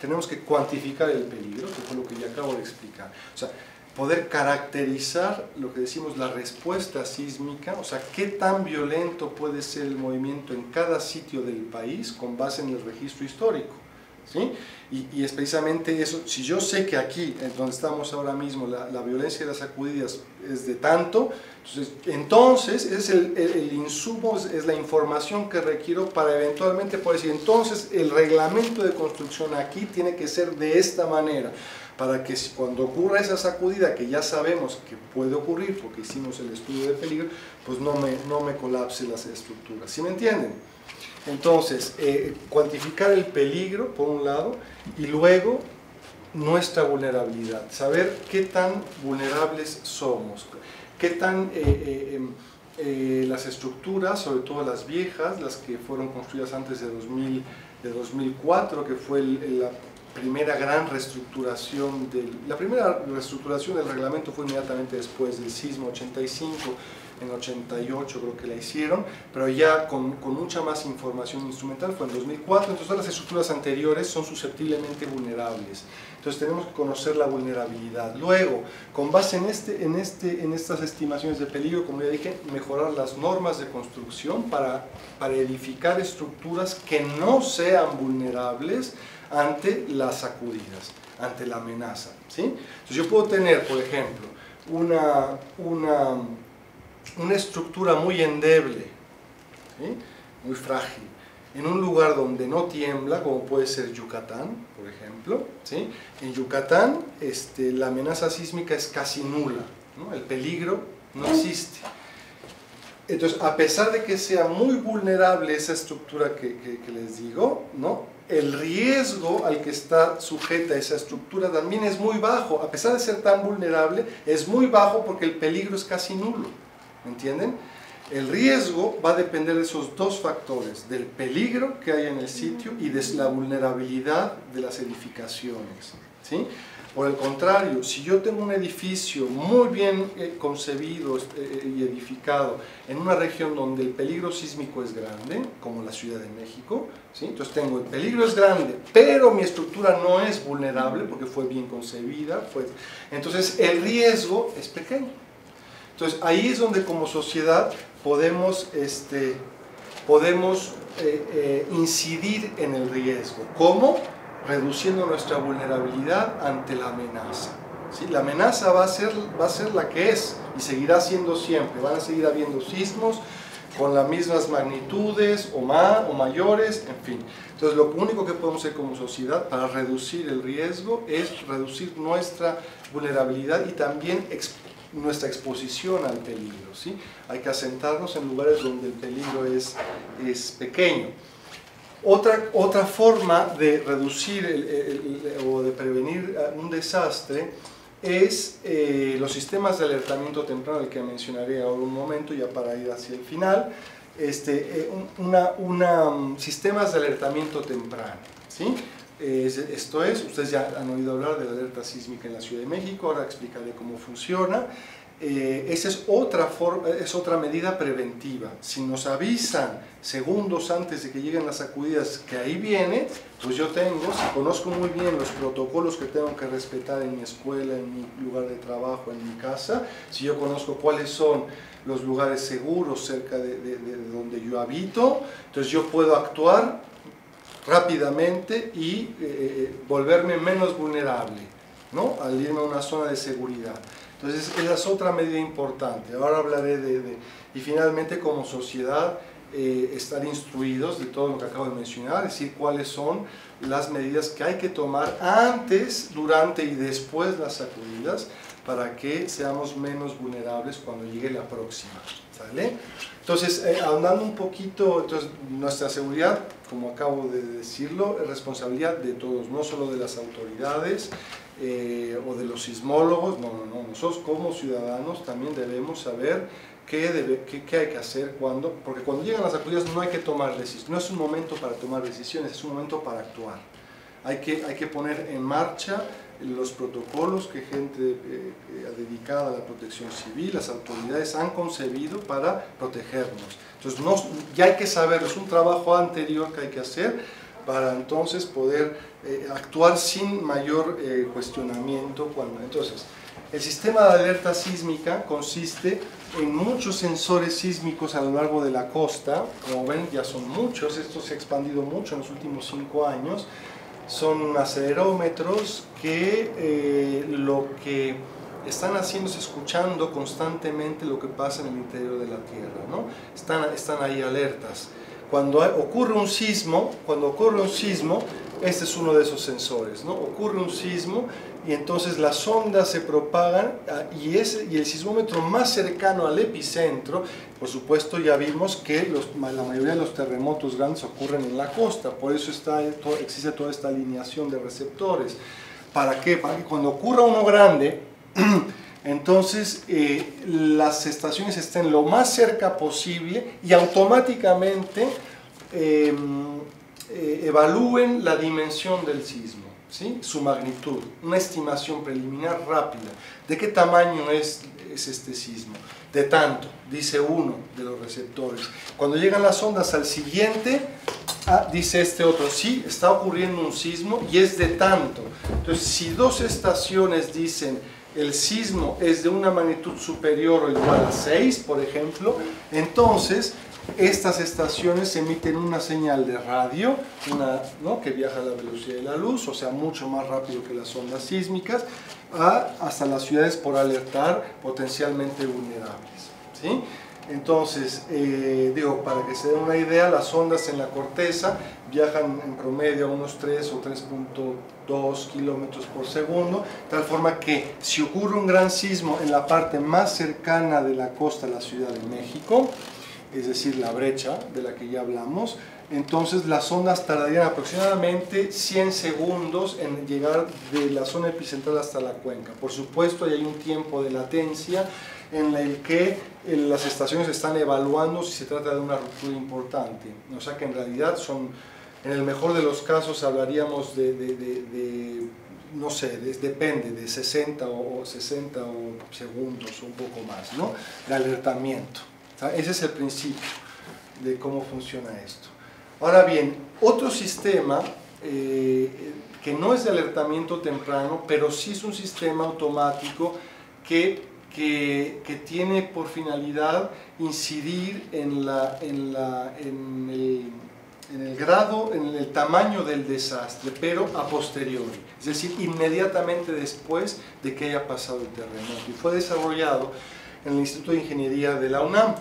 tenemos que cuantificar el peligro, que fue lo que ya acabo de explicar. O sea, poder caracterizar lo que decimos la respuesta sísmica, o sea, qué tan violento puede ser el movimiento en cada sitio del país con base en el registro histórico, ¿sí? Y es precisamente eso. Si yo sé que aquí, en donde estamos ahora mismo, la violencia de las sacudidas es de tanto, entonces es el insumo, es la información que requiero para eventualmente poder decir, entonces el reglamento de construcción aquí tiene que ser de esta manera, para que cuando ocurra esa sacudida, que ya sabemos que puede ocurrir porque hicimos el estudio de peligro, pues no me colapse las estructuras. ¿Sí me entienden? Entonces, cuantificar el peligro, por un lado, y luego nuestra vulnerabilidad, saber qué tan vulnerables somos, qué tan las estructuras, sobre todo las viejas, las que fueron construidas antes de 2004, que fue la primera gran reestructuración, la primera reestructuración del reglamento fue inmediatamente después del sismo 85, en 88 creo que la hicieron, pero ya con mucha más información instrumental, fue en 2004, entonces todas las estructuras anteriores son susceptiblemente vulnerables, entonces tenemos que conocer la vulnerabilidad. Luego, con base en estas estimaciones de peligro, como ya dije, mejorar las normas de construcción para edificar estructuras que no sean vulnerables ante las sacudidas, ante la amenaza, ¿sí? Entonces yo puedo tener, por ejemplo, una estructura muy endeble, ¿sí?, muy frágil, en un lugar donde no tiembla, como puede ser Yucatán, por ejemplo, ¿sí? En Yucatán la amenaza sísmica es casi nula, ¿no? El peligro no existe. Entonces, a pesar de que sea muy vulnerable esa estructura que les digo, ¿no?, el riesgo al que está sujeta esa estructura también es muy bajo. A pesar de ser tan vulnerable, es muy bajo porque el peligro es casi nulo. ¿Me entienden? El riesgo va a depender de esos dos factores, del peligro que hay en el sitio y de la vulnerabilidad de las edificaciones, ¿sí? Por el contrario, si yo tengo un edificio muy bien concebido y edificado en una región donde el peligro sísmico es grande, como la Ciudad de México, ¿sí? Entonces tengo el peligro es grande, pero mi estructura no es vulnerable porque fue bien concebida, entonces el riesgo es pequeño. Entonces ahí es donde como sociedad podemos, incidir en el riesgo. ¿Cómo? Reduciendo nuestra vulnerabilidad ante la amenaza, ¿sí? La amenaza va a ser la que es y seguirá siendo siempre. Van a seguir habiendo sismos con las mismas magnitudes o mayores, en fin. Entonces lo único que podemos hacer como sociedad para reducir el riesgo es reducir nuestra vulnerabilidad y también nuestra exposición al peligro, ¿sí? Hay que asentarnos en lugares donde el peligro es pequeño. Otra forma de reducir o de prevenir un desastre es los sistemas de alertamiento temprano, el que mencionaré ahora un momento ya para ir hacia el final, sistemas de alertamiento temprano, ¿sí? Esto es, ustedes ya han oído hablar de la alerta sísmica en la Ciudad de México, ahora explicaré cómo funciona. Esa es otra medida preventiva. Si nos avisan segundos antes de que lleguen las sacudidas que ahí viene, pues yo tengo, si conozco muy bien los protocolos que tengo que respetar en mi escuela, en mi lugar de trabajo, en mi casa, si yo conozco cuáles son los lugares seguros cerca de donde yo habito, entonces yo puedo actuar rápidamente y volverme menos vulnerable, ¿no?, al irme a una zona de seguridad. Entonces esa es otra medida importante. Ahora hablaré y finalmente como sociedad estar instruidos de todo lo que acabo de mencionar, es decir, cuáles son las medidas que hay que tomar antes, durante y después de las sacudidas para que seamos menos vulnerables cuando llegue la próxima, ¿sale? Entonces, ahondando un poquito, nuestra seguridad, como acabo de decirlo, es responsabilidad de todos, no solo de las autoridades o de los sismólogos, no, nosotros como ciudadanos también debemos saber qué hay que hacer cuando, porque cuando llegan las sacudidas no hay que tomar decisiones, no es un momento para tomar decisiones, es un momento para actuar. Hay que poner en marcha los protocolos que gente dedicada a la protección civil, las autoridades han concebido para protegernos. Entonces ya hay que saberlo, es un trabajo anterior que hay que hacer para entonces poder actuar sin mayor cuestionamiento. Entonces, el sistema de alerta sísmica consiste en muchos sensores sísmicos a lo largo de la costa, como ven ya son muchos, esto se ha expandido mucho en los últimos 5 años, son acelerómetros que lo que están haciendo es escuchando constantemente lo que pasa en el interior de la Tierra, ¿no? Están ahí alertas. Cuando ocurre un sismo, este es uno de esos sensores, ¿no? Ocurre un sismo y entonces las ondas se propagan y el sismómetro más cercano al epicentro, por supuesto ya vimos que la mayoría de los terremotos grandes ocurren en la costa, por eso existe toda esta alineación de receptores. ¿Para qué? Para que cuando ocurra uno grande, entonces las estaciones estén lo más cerca posible y automáticamente evalúen la dimensión del sismo, ¿sí? Su magnitud, una estimación preliminar rápida. ¿De qué tamaño es este sismo? De tanto, dice uno de los receptores. Cuando llegan las ondas al siguiente, dice este otro, sí, está ocurriendo un sismo y es de tanto. Entonces, si dos estaciones dicen el sismo es de una magnitud superior o igual a 6, por ejemplo, entonces estas estaciones emiten una señal de radio, ¿no? Que viaja a la velocidad de la luz, o sea, mucho más rápido que las ondas sísmicas, hasta las ciudades por alertar potencialmente vulnerables, ¿sí? Entonces, digo, para que se den una idea, las ondas en la corteza viajan en promedio a unos 3 o 3.2 kilómetros por segundo, tal forma que si ocurre un gran sismo en la parte más cercana de la costa de la Ciudad de México, es decir, la brecha de la que ya hablamos, entonces las ondas tardarían aproximadamente 100 segundos en llegar de la zona epicentral hasta la cuenca. Por supuesto, hay un tiempo de latencia en el que las estaciones están evaluando si se trata de una ruptura importante. O sea que en realidad son, en el mejor de los casos, hablaríamos depende, de 60 segundos o un poco más, ¿no? De alertamiento. Ese es el principio de cómo funciona esto. Ahora bien, otro sistema que no es de alertamiento temprano, pero sí es un sistema automático que tiene por finalidad incidir en el tamaño del desastre, pero a posteriori, es decir, inmediatamente después de que haya pasado el terremoto, y fue desarrollado en el Instituto de Ingeniería de la UNAM.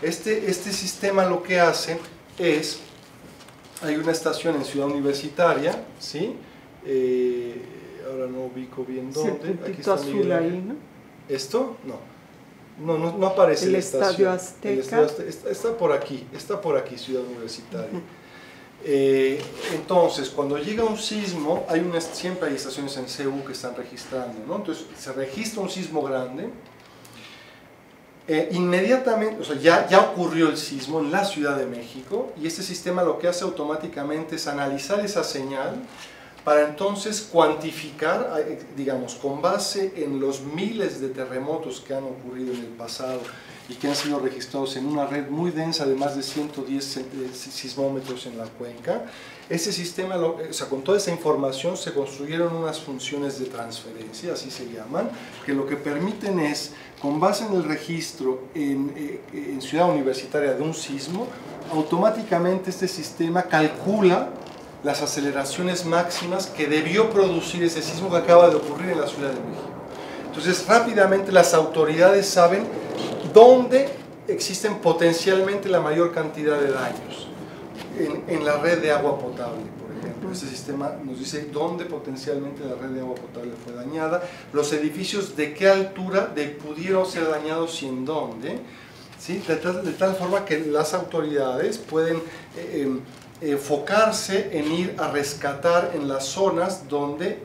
Este sistema lo que hace es, hay una estación en Ciudad Universitaria, ¿sí? Ahora no ubico bien dónde. Aquí está azul ahí, ¿no? ¿Esto? No aparece la estación. El Estadio Azteca. Está por aquí, Ciudad Universitaria. Uh-huh. Entonces, cuando llega un sismo, siempre hay estaciones en CU que están registrando, ¿no? Entonces, se registra un sismo grande. Inmediatamente, o sea, ya ocurrió el sismo en la Ciudad de México y este sistema lo que hace automáticamente es analizar esa señal para entonces cuantificar, digamos, con base en los miles de terremotos que han ocurrido en el pasado y que han sido registrados en una red muy densa de más de 110 sismómetros en la cuenca. Ese sistema, con toda esa información se construyeron unas funciones de transferencia, así se llaman, que lo que permiten es, con base en el registro en Ciudad Universitaria de un sismo, automáticamente este sistema calcula las aceleraciones máximas que debió producir ese sismo que acaba de ocurrir en la Ciudad de México. Entonces, rápidamente las autoridades saben dónde existen potencialmente la mayor cantidad de daños. En la red de agua potable, por ejemplo. Este sistema nos dice dónde potencialmente la red de agua potable fue dañada, los edificios de qué altura pudieron ser dañados y en dónde, ¿sí? De tal forma que las autoridades pueden enfocarse en ir a rescatar en las zonas donde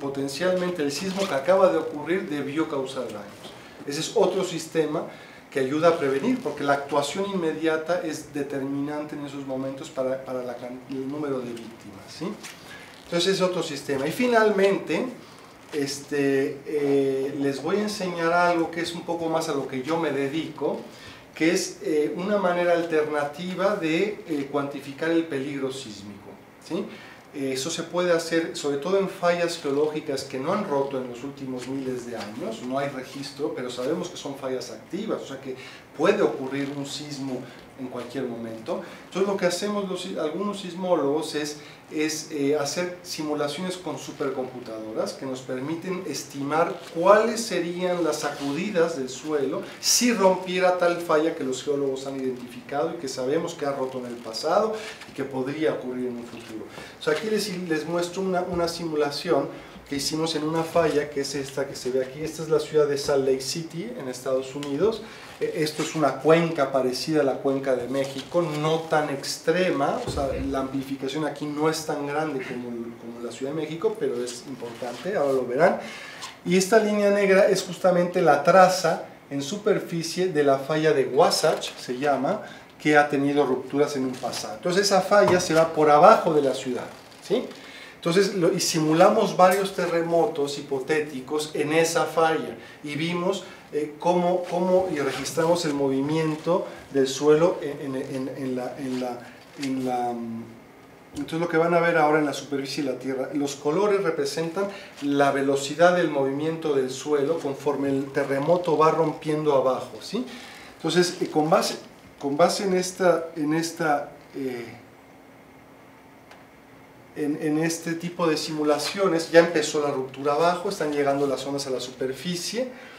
potencialmente el sismo que acaba de ocurrir debió causar daños. Ese es otro sistema que ayuda a prevenir, porque la actuación inmediata es determinante en esos momentos para el número de víctimas, ¿sí? Entonces es otro sistema. Y finalmente, les voy a enseñar algo que es un poco más a lo que yo me dedico, que es una manera alternativa de cuantificar el peligro sísmico, ¿sí? Eso se puede hacer sobre todo en fallas geológicas que no han roto en los últimos miles de años, no hay registro, pero sabemos que son fallas activas, o sea que puede ocurrir un sismo en cualquier momento. Entonces lo que hacemos algunos sismólogos es hacer simulaciones con supercomputadoras que nos permiten estimar cuáles serían las sacudidas del suelo si rompiera tal falla que los geólogos han identificado y que sabemos que ha roto en el pasado y que podría ocurrir en un futuro. O sea, aquí les muestro una simulación que hicimos en una falla, que es esta que se ve aquí. Esta es la ciudad de Salt Lake City en Estados Unidos. Esto es una cuenca parecida a la cuenca de México, no tan extrema, o sea, la amplificación aquí no es tan grande como la Ciudad de México, pero es importante, ahora lo verán. Y esta línea negra es justamente la traza en superficie de la falla de Wasatch, se llama, que ha tenido rupturas en un pasado. Entonces esa falla se va por abajo de la ciudad, ¿sí? Entonces simulamos varios terremotos hipotéticos en esa falla y vimos y registramos el movimiento del suelo entonces lo que van a ver ahora en la superficie de la Tierra, los colores representan la velocidad del movimiento del suelo conforme el terremoto va rompiendo abajo, ¿sí? Entonces con base en este tipo de simulaciones, ya empezó la ruptura abajo, están llegando las ondas a la superficie,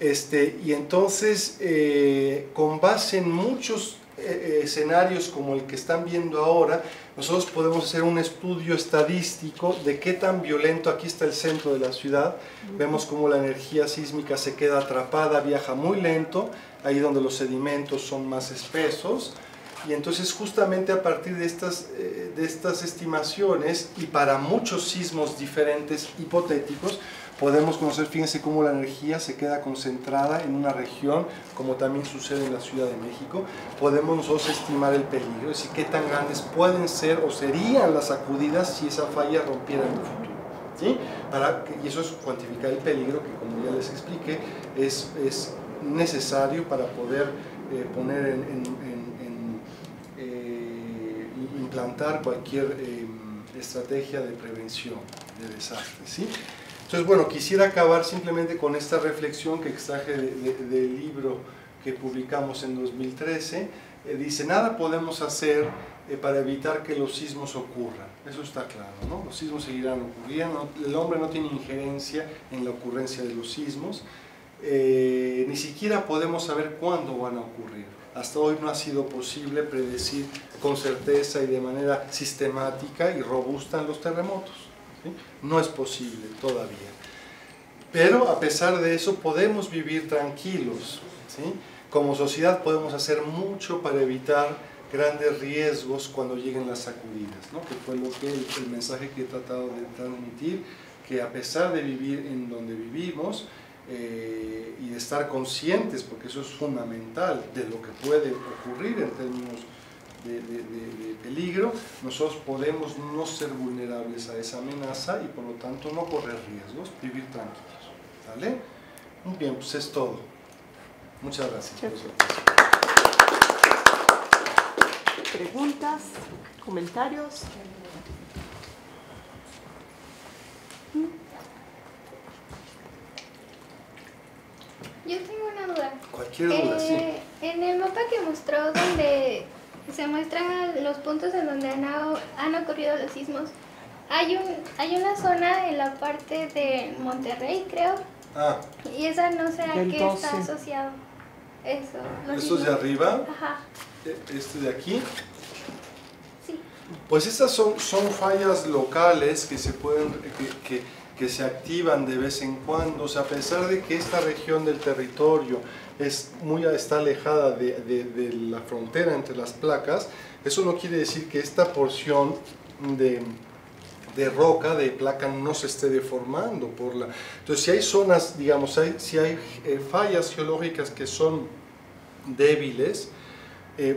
y entonces con base en muchos escenarios como el que están viendo ahora, nosotros podemos hacer un estudio estadístico de qué tan violento. Aquí está el centro de la ciudad, vemos cómo la energía sísmica se queda atrapada, viaja muy lento, ahí donde los sedimentos son más espesos. Y entonces justamente a partir de estas estimaciones y para muchos sismos diferentes hipotéticos podemos conocer, fíjense cómo la energía se queda concentrada en una región, como también sucede en la Ciudad de México. Podemos nosotros estimar el peligro, es decir, qué tan grandes pueden ser o serían las sacudidas si esa falla rompiera en el futuro, ¿sí? Y eso es cuantificar el peligro, que como ya les expliqué, es necesario para poder poner implantar cualquier estrategia de prevención de desastres, ¿sí? Entonces, bueno, quisiera acabar simplemente con esta reflexión que extraje del libro que publicamos en 2013. Dice, nada podemos hacer para evitar que los sismos ocurran. Eso está claro, ¿no? Los sismos seguirán ocurriendo. El hombre no tiene injerencia en la ocurrencia de los sismos. Ni siquiera podemos saber cuándo van a ocurrir. Hasta hoy no ha sido posible predecir con certeza y de manera sistemática y robusta los terremotos, ¿sí? No es posible todavía. Pero a pesar de eso podemos vivir tranquilos, ¿sí? Como sociedad podemos hacer mucho para evitar grandes riesgos cuando lleguen las sacudidas, ¿no? Que fue el mensaje que he tratado de transmitir, que a pesar de vivir en donde vivimos, y de estar conscientes, porque eso es fundamental, de lo que puede ocurrir en términos de peligro, nosotros podemos no ser vulnerables a esa amenaza y por lo tanto no correr riesgos, vivir tranquilos, ¿vale? Muy bien, pues es todo. Muchas gracias. ¿Preguntas? ¿Comentarios? Yo tengo una duda. Cualquier duda, sí. En el mapa que mostró, donde se muestran los puntos en donde han ocurrido los sismos, hay una zona en la parte de Monterrey, creo. Ah. Y esa no sé a qué está asociado. ¿Estos de arriba? Ajá. ¿Este de aquí? Sí. Pues estas son fallas locales que se pueden... que se activan de vez en cuando. O sea, a pesar de que esta región del territorio está alejada de la frontera entre las placas, eso no quiere decir que esta porción de roca, de placa, no se esté deformando por la... Entonces, si hay zonas, digamos, si hay fallas geológicas que son débiles,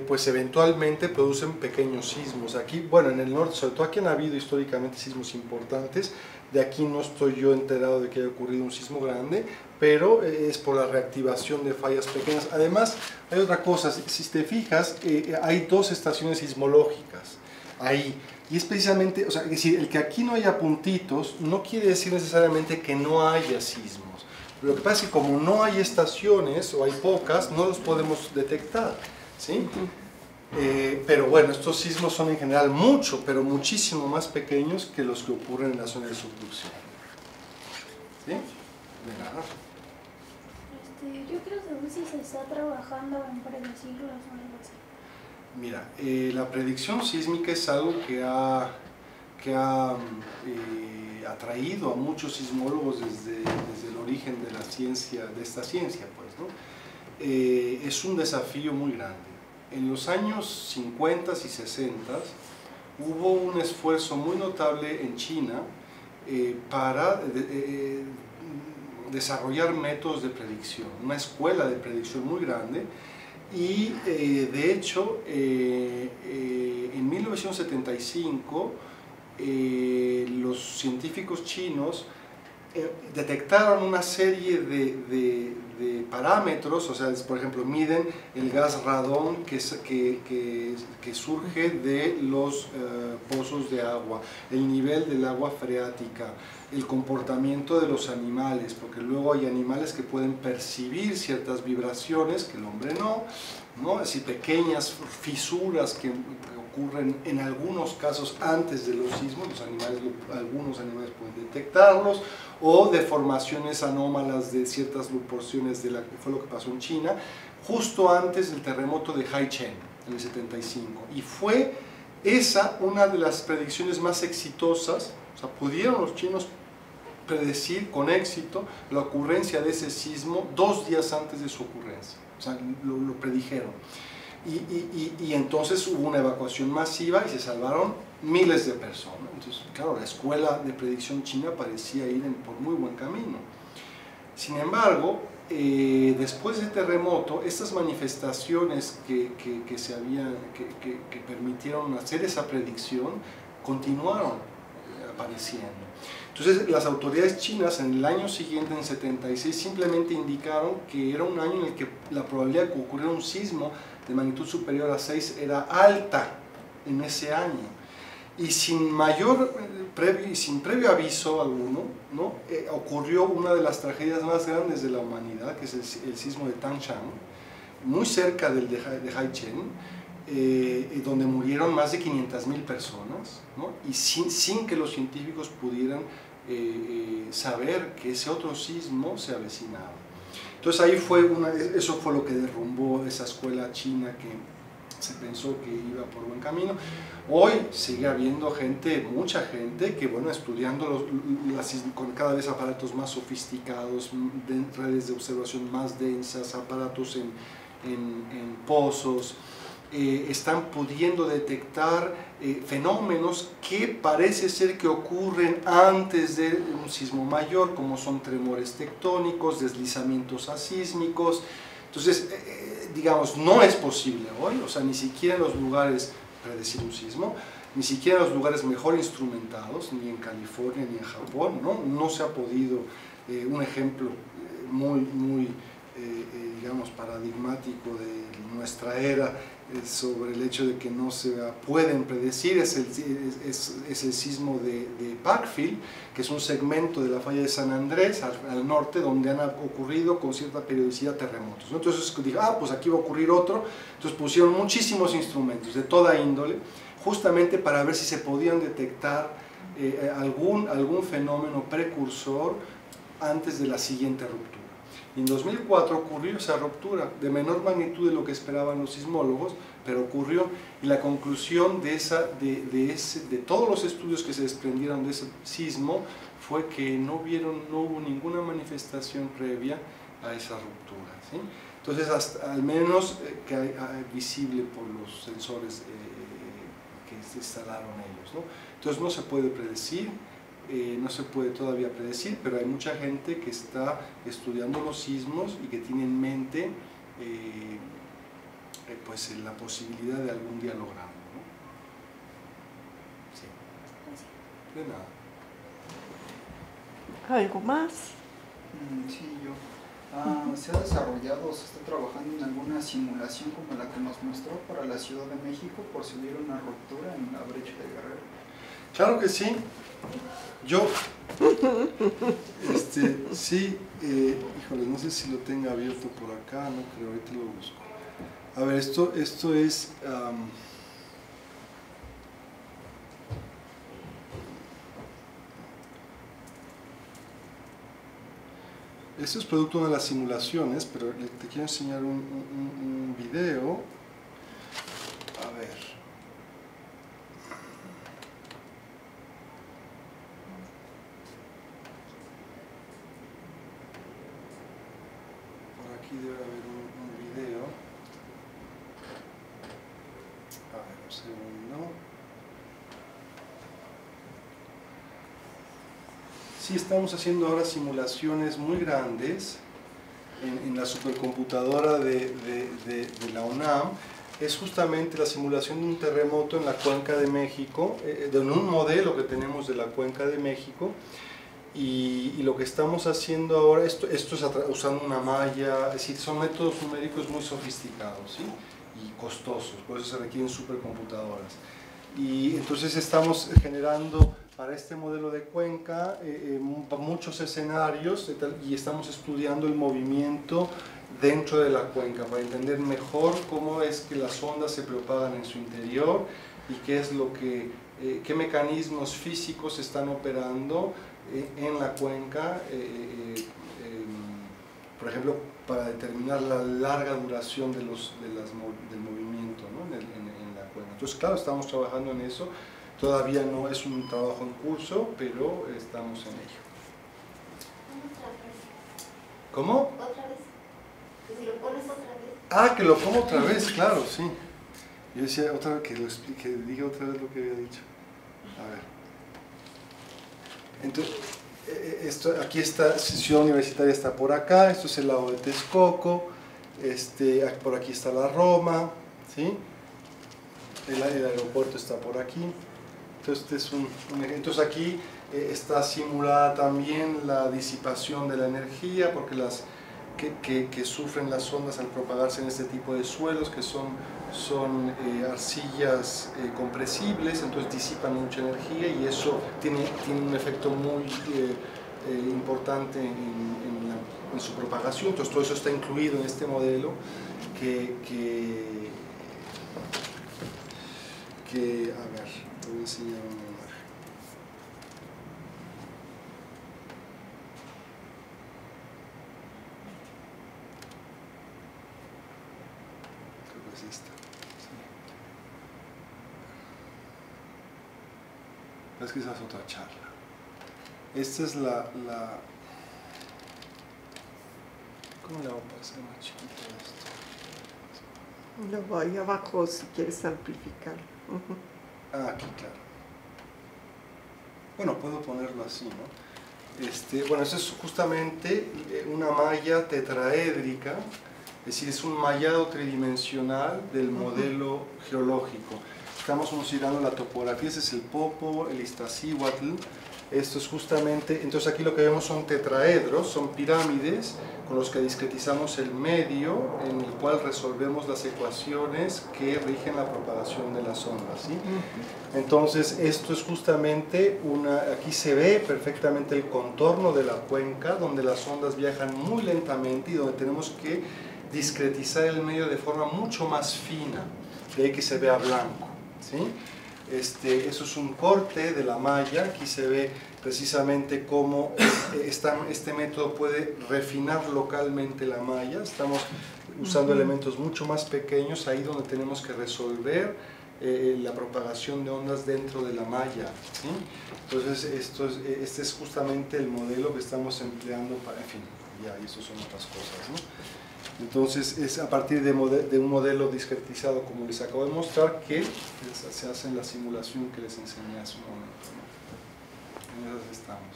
pues eventualmente producen pequeños sismos. Aquí, bueno, en el norte, sobre todo aquí han habido históricamente sismos importantes. De aquí no estoy yo enterado de que haya ocurrido un sismo grande, pero es por la reactivación de fallas pequeñas. Además, hay otra cosa, si te fijas, hay dos estaciones sismológicas ahí. Y es precisamente, o sea, es decir, el que aquí no haya puntitos no quiere decir necesariamente que no haya sismos. Lo que pasa es que como no hay estaciones, o hay pocas, no los podemos detectar, ¿sí? Pero bueno, estos sismos son en general mucho, pero muchísimo más pequeños que los que ocurren en la zona de subducción. ¿Sí? Yo quiero saber si se está trabajando en predecirlos o algo así. Mira, la predicción sísmica es algo que ha atraído a muchos sismólogos desde el origen de la ciencia, de esta ciencia, pues, ¿no? Es un desafío muy grande. En los años 50 y 60 hubo un esfuerzo muy notable en China para desarrollar métodos de predicción, una escuela de predicción muy grande, y de hecho en 1975 los científicos chinos detectaron una serie de parámetros, o sea, por ejemplo, miden el gas radón que surge de los pozos de agua, el nivel del agua freática, el comportamiento de los animales, porque luego hay animales que pueden percibir ciertas vibraciones que el hombre no, ¿no? Así, pequeñas fisuras que ocurren en algunos casos antes de los sismos, los animales, algunos animales pueden detectarlos, o deformaciones anómalas de ciertas porciones de la que fue lo que pasó en China, justo antes del terremoto de Haití en el 75, y fue esa una de las predicciones más exitosas. O sea, pudieron los chinos predecir con éxito la ocurrencia de ese sismo 2 días antes de su ocurrencia. O sea, lo predijeron. Y entonces hubo una evacuación masiva y se salvaron miles de personas. Entonces, claro, la escuela de predicción china parecía ir por muy buen camino. Sin embargo, después del terremoto, estas manifestaciones que permitieron hacer esa predicción continuaron apareciendo. Entonces, las autoridades chinas en el año siguiente, en 76, simplemente indicaron que era un año en el que la probabilidad de que ocurriera un sismo de magnitud superior a 6 era alta en ese año. Y sin mayor previo aviso alguno, ¿no? Ocurrió una de las tragedias más grandes de la humanidad, que es el sismo de Tangshan, muy cerca del de Haichen, donde murieron más de 500.000 personas, ¿no? Y sin que los científicos pudieran saber que ese otro sismo se avecinaba. Entonces ahí fue eso fue lo que derrumbó esa escuela china que se pensó que iba por buen camino. Hoy sigue habiendo mucha gente que, bueno, estudiando con cada vez aparatos más sofisticados, redes de observación más densas, aparatos en pozos, están pudiendo detectar fenómenos que parece ser que ocurren antes de un sismo mayor, como son tremores tectónicos, deslizamientos asísmicos. Entonces, digamos, no es posible hoy, o sea, ni siquiera en los lugares, predecir un sismo, ni siquiera en los lugares mejor instrumentados, ni en California, ni en Japón, ¿no? No se ha podido, un ejemplo muy, digamos, paradigmático de nuestra era sobre el hecho de que no se pueden predecir es el sismo de Backfield, que es un segmento de la falla de San Andrés al norte, donde han ocurrido con cierta periodicidad terremotos, ¿no? Entonces digo, pues aquí va a ocurrir otro. Entonces pusieron muchísimos instrumentos de toda índole, justamente para ver si se podían detectar algún fenómeno precursor antes de la siguiente ruptura. En 2004 ocurrió esa ruptura, de menor magnitud de lo que esperaban los sismólogos, pero ocurrió, y la conclusión de todos los estudios que se desprendieron de ese sismo fue que no hubo ninguna manifestación previa a esa ruptura, ¿sí? Entonces, al menos que visible por los sensores que se instalaron ellos, ¿no? Entonces no se puede predecir. No se puede todavía predecir, pero hay mucha gente que está estudiando los sismos y que tiene en mente pues la posibilidad de algún día lograrlo, ¿no? Sí. De nada. ¿Algo más? Sí, yo. ¿Se ha desarrollado o se está trabajando en alguna simulación como la que nos mostró para la Ciudad de México por si hubiera una ruptura en la brecha de Guerrero? Claro que sí. Yo, sí, híjole, no sé si lo tenga abierto por acá, no creo, ahorita lo busco. A ver, esto es... esto es producto de una de las simulaciones, pero te quiero enseñar un video. A ver. Por aquí debe haber un video. A ver, un segundo. Sí, estamos haciendo ahora simulaciones muy grandes en la supercomputadora de la UNAM. Es justamente la simulación de un terremoto en la Cuenca de México, de un modelo que tenemos de la Cuenca de México. Y lo que estamos haciendo ahora, esto es usando una malla, es decir, son métodos numéricos muy sofisticados, ¿sí? Y costosos, por eso se requieren supercomputadoras. Y entonces estamos generando... para este modelo de cuenca, muchos escenarios y estamos estudiando el movimiento dentro de la cuenca para entender mejor cómo es que las ondas se propagan en su interior y qué es lo que, qué mecanismos físicos están operando en la cuenca, por ejemplo, para determinar la larga duración del movimiento, ¿no? en la cuenca. Entonces, claro, estamos trabajando en eso. Todavía no es un trabajo en curso, pero estamos en ello. ¿Cómo? Otra vez. Que si lo pones otra vez. Ah, que lo pongo otra vez, claro, sí. Yo decía otra vez que lo explique, diga otra vez lo que había dicho. A ver. Entonces, aquí está, Ciudad Universitaria está por acá, esto es el lago de Texcoco, por aquí está la Roma, ¿sí? El aeropuerto está por aquí. Entonces, entonces aquí está simulada también la disipación de la energía, porque las que sufren las ondas al propagarse en este tipo de suelos, que son arcillas compresibles, entonces disipan mucha energía y eso tiene un efecto muy importante en su propagación. Entonces todo eso está incluido en este modelo que a ver. Te voy a enseñar una imagen. Creo que es esta. Sí. Es que esa es otra charla. Esta es la... ¿Cómo le hago para hacer más chiquito esto? No, voy abajo si quieres amplificar. Ah, aquí, claro. Bueno, puedo ponerlo así, ¿no? Bueno, eso es justamente una malla tetraédrica, es decir, es un mallado tridimensional del modelo geológico. Estamos considerando la topografía, ese es el Popo, el Iztaccíhuatl. Esto es justamente, entonces aquí lo que vemos son tetraedros, son pirámides con los que discretizamos el medio en el cual resolvemos las ecuaciones que rigen la propagación de las ondas, ¿sí? Entonces esto es justamente aquí se ve perfectamente el contorno de la cuenca donde las ondas viajan muy lentamente y donde tenemos que discretizar el medio de forma mucho más fina, de ahí que se vea blanco, ¿sí? Eso es un corte de la malla, aquí se ve precisamente cómo este método puede refinar localmente la malla, estamos usando elementos mucho más pequeños ahí donde tenemos que resolver la propagación de ondas dentro de la malla, ¿sí? Entonces este es justamente el modelo que estamos empleando para, en fin, ya, y eso son otras cosas, ¿no? Entonces es a partir de un modelo discretizado como les acabo de mostrar que se hace en la simulación que les enseñé hace un momento, ¿no? En esas estamos.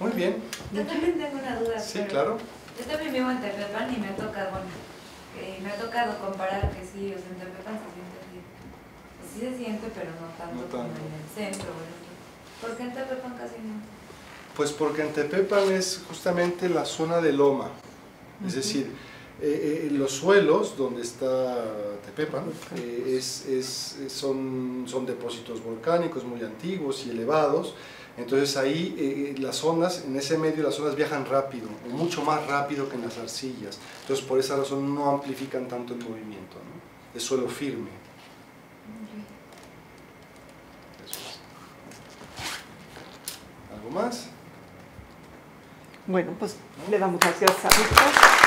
Muy bien. Yo también tengo una duda. Sí, claro. Yo también vivo en Tepepan y me ha tocado, comparar que sí, o sea, en Tepepan se siente bien. Sí se siente, pero no tanto, como en el centro. Porque en Tepepan casi no. Pues porque en Tepepan es justamente la zona de loma, es decir, Los suelos donde está Tepepan son depósitos volcánicos muy antiguos y elevados. Entonces ahí las zonas, en ese medio las zonas viajan rápido, mucho más rápido que en las arcillas. Entonces por esa razón no amplifican tanto el movimiento, ¿no? Es suelo firme. Eso es. ¿Algo más? Bueno, pues le damos gracias a Víctor.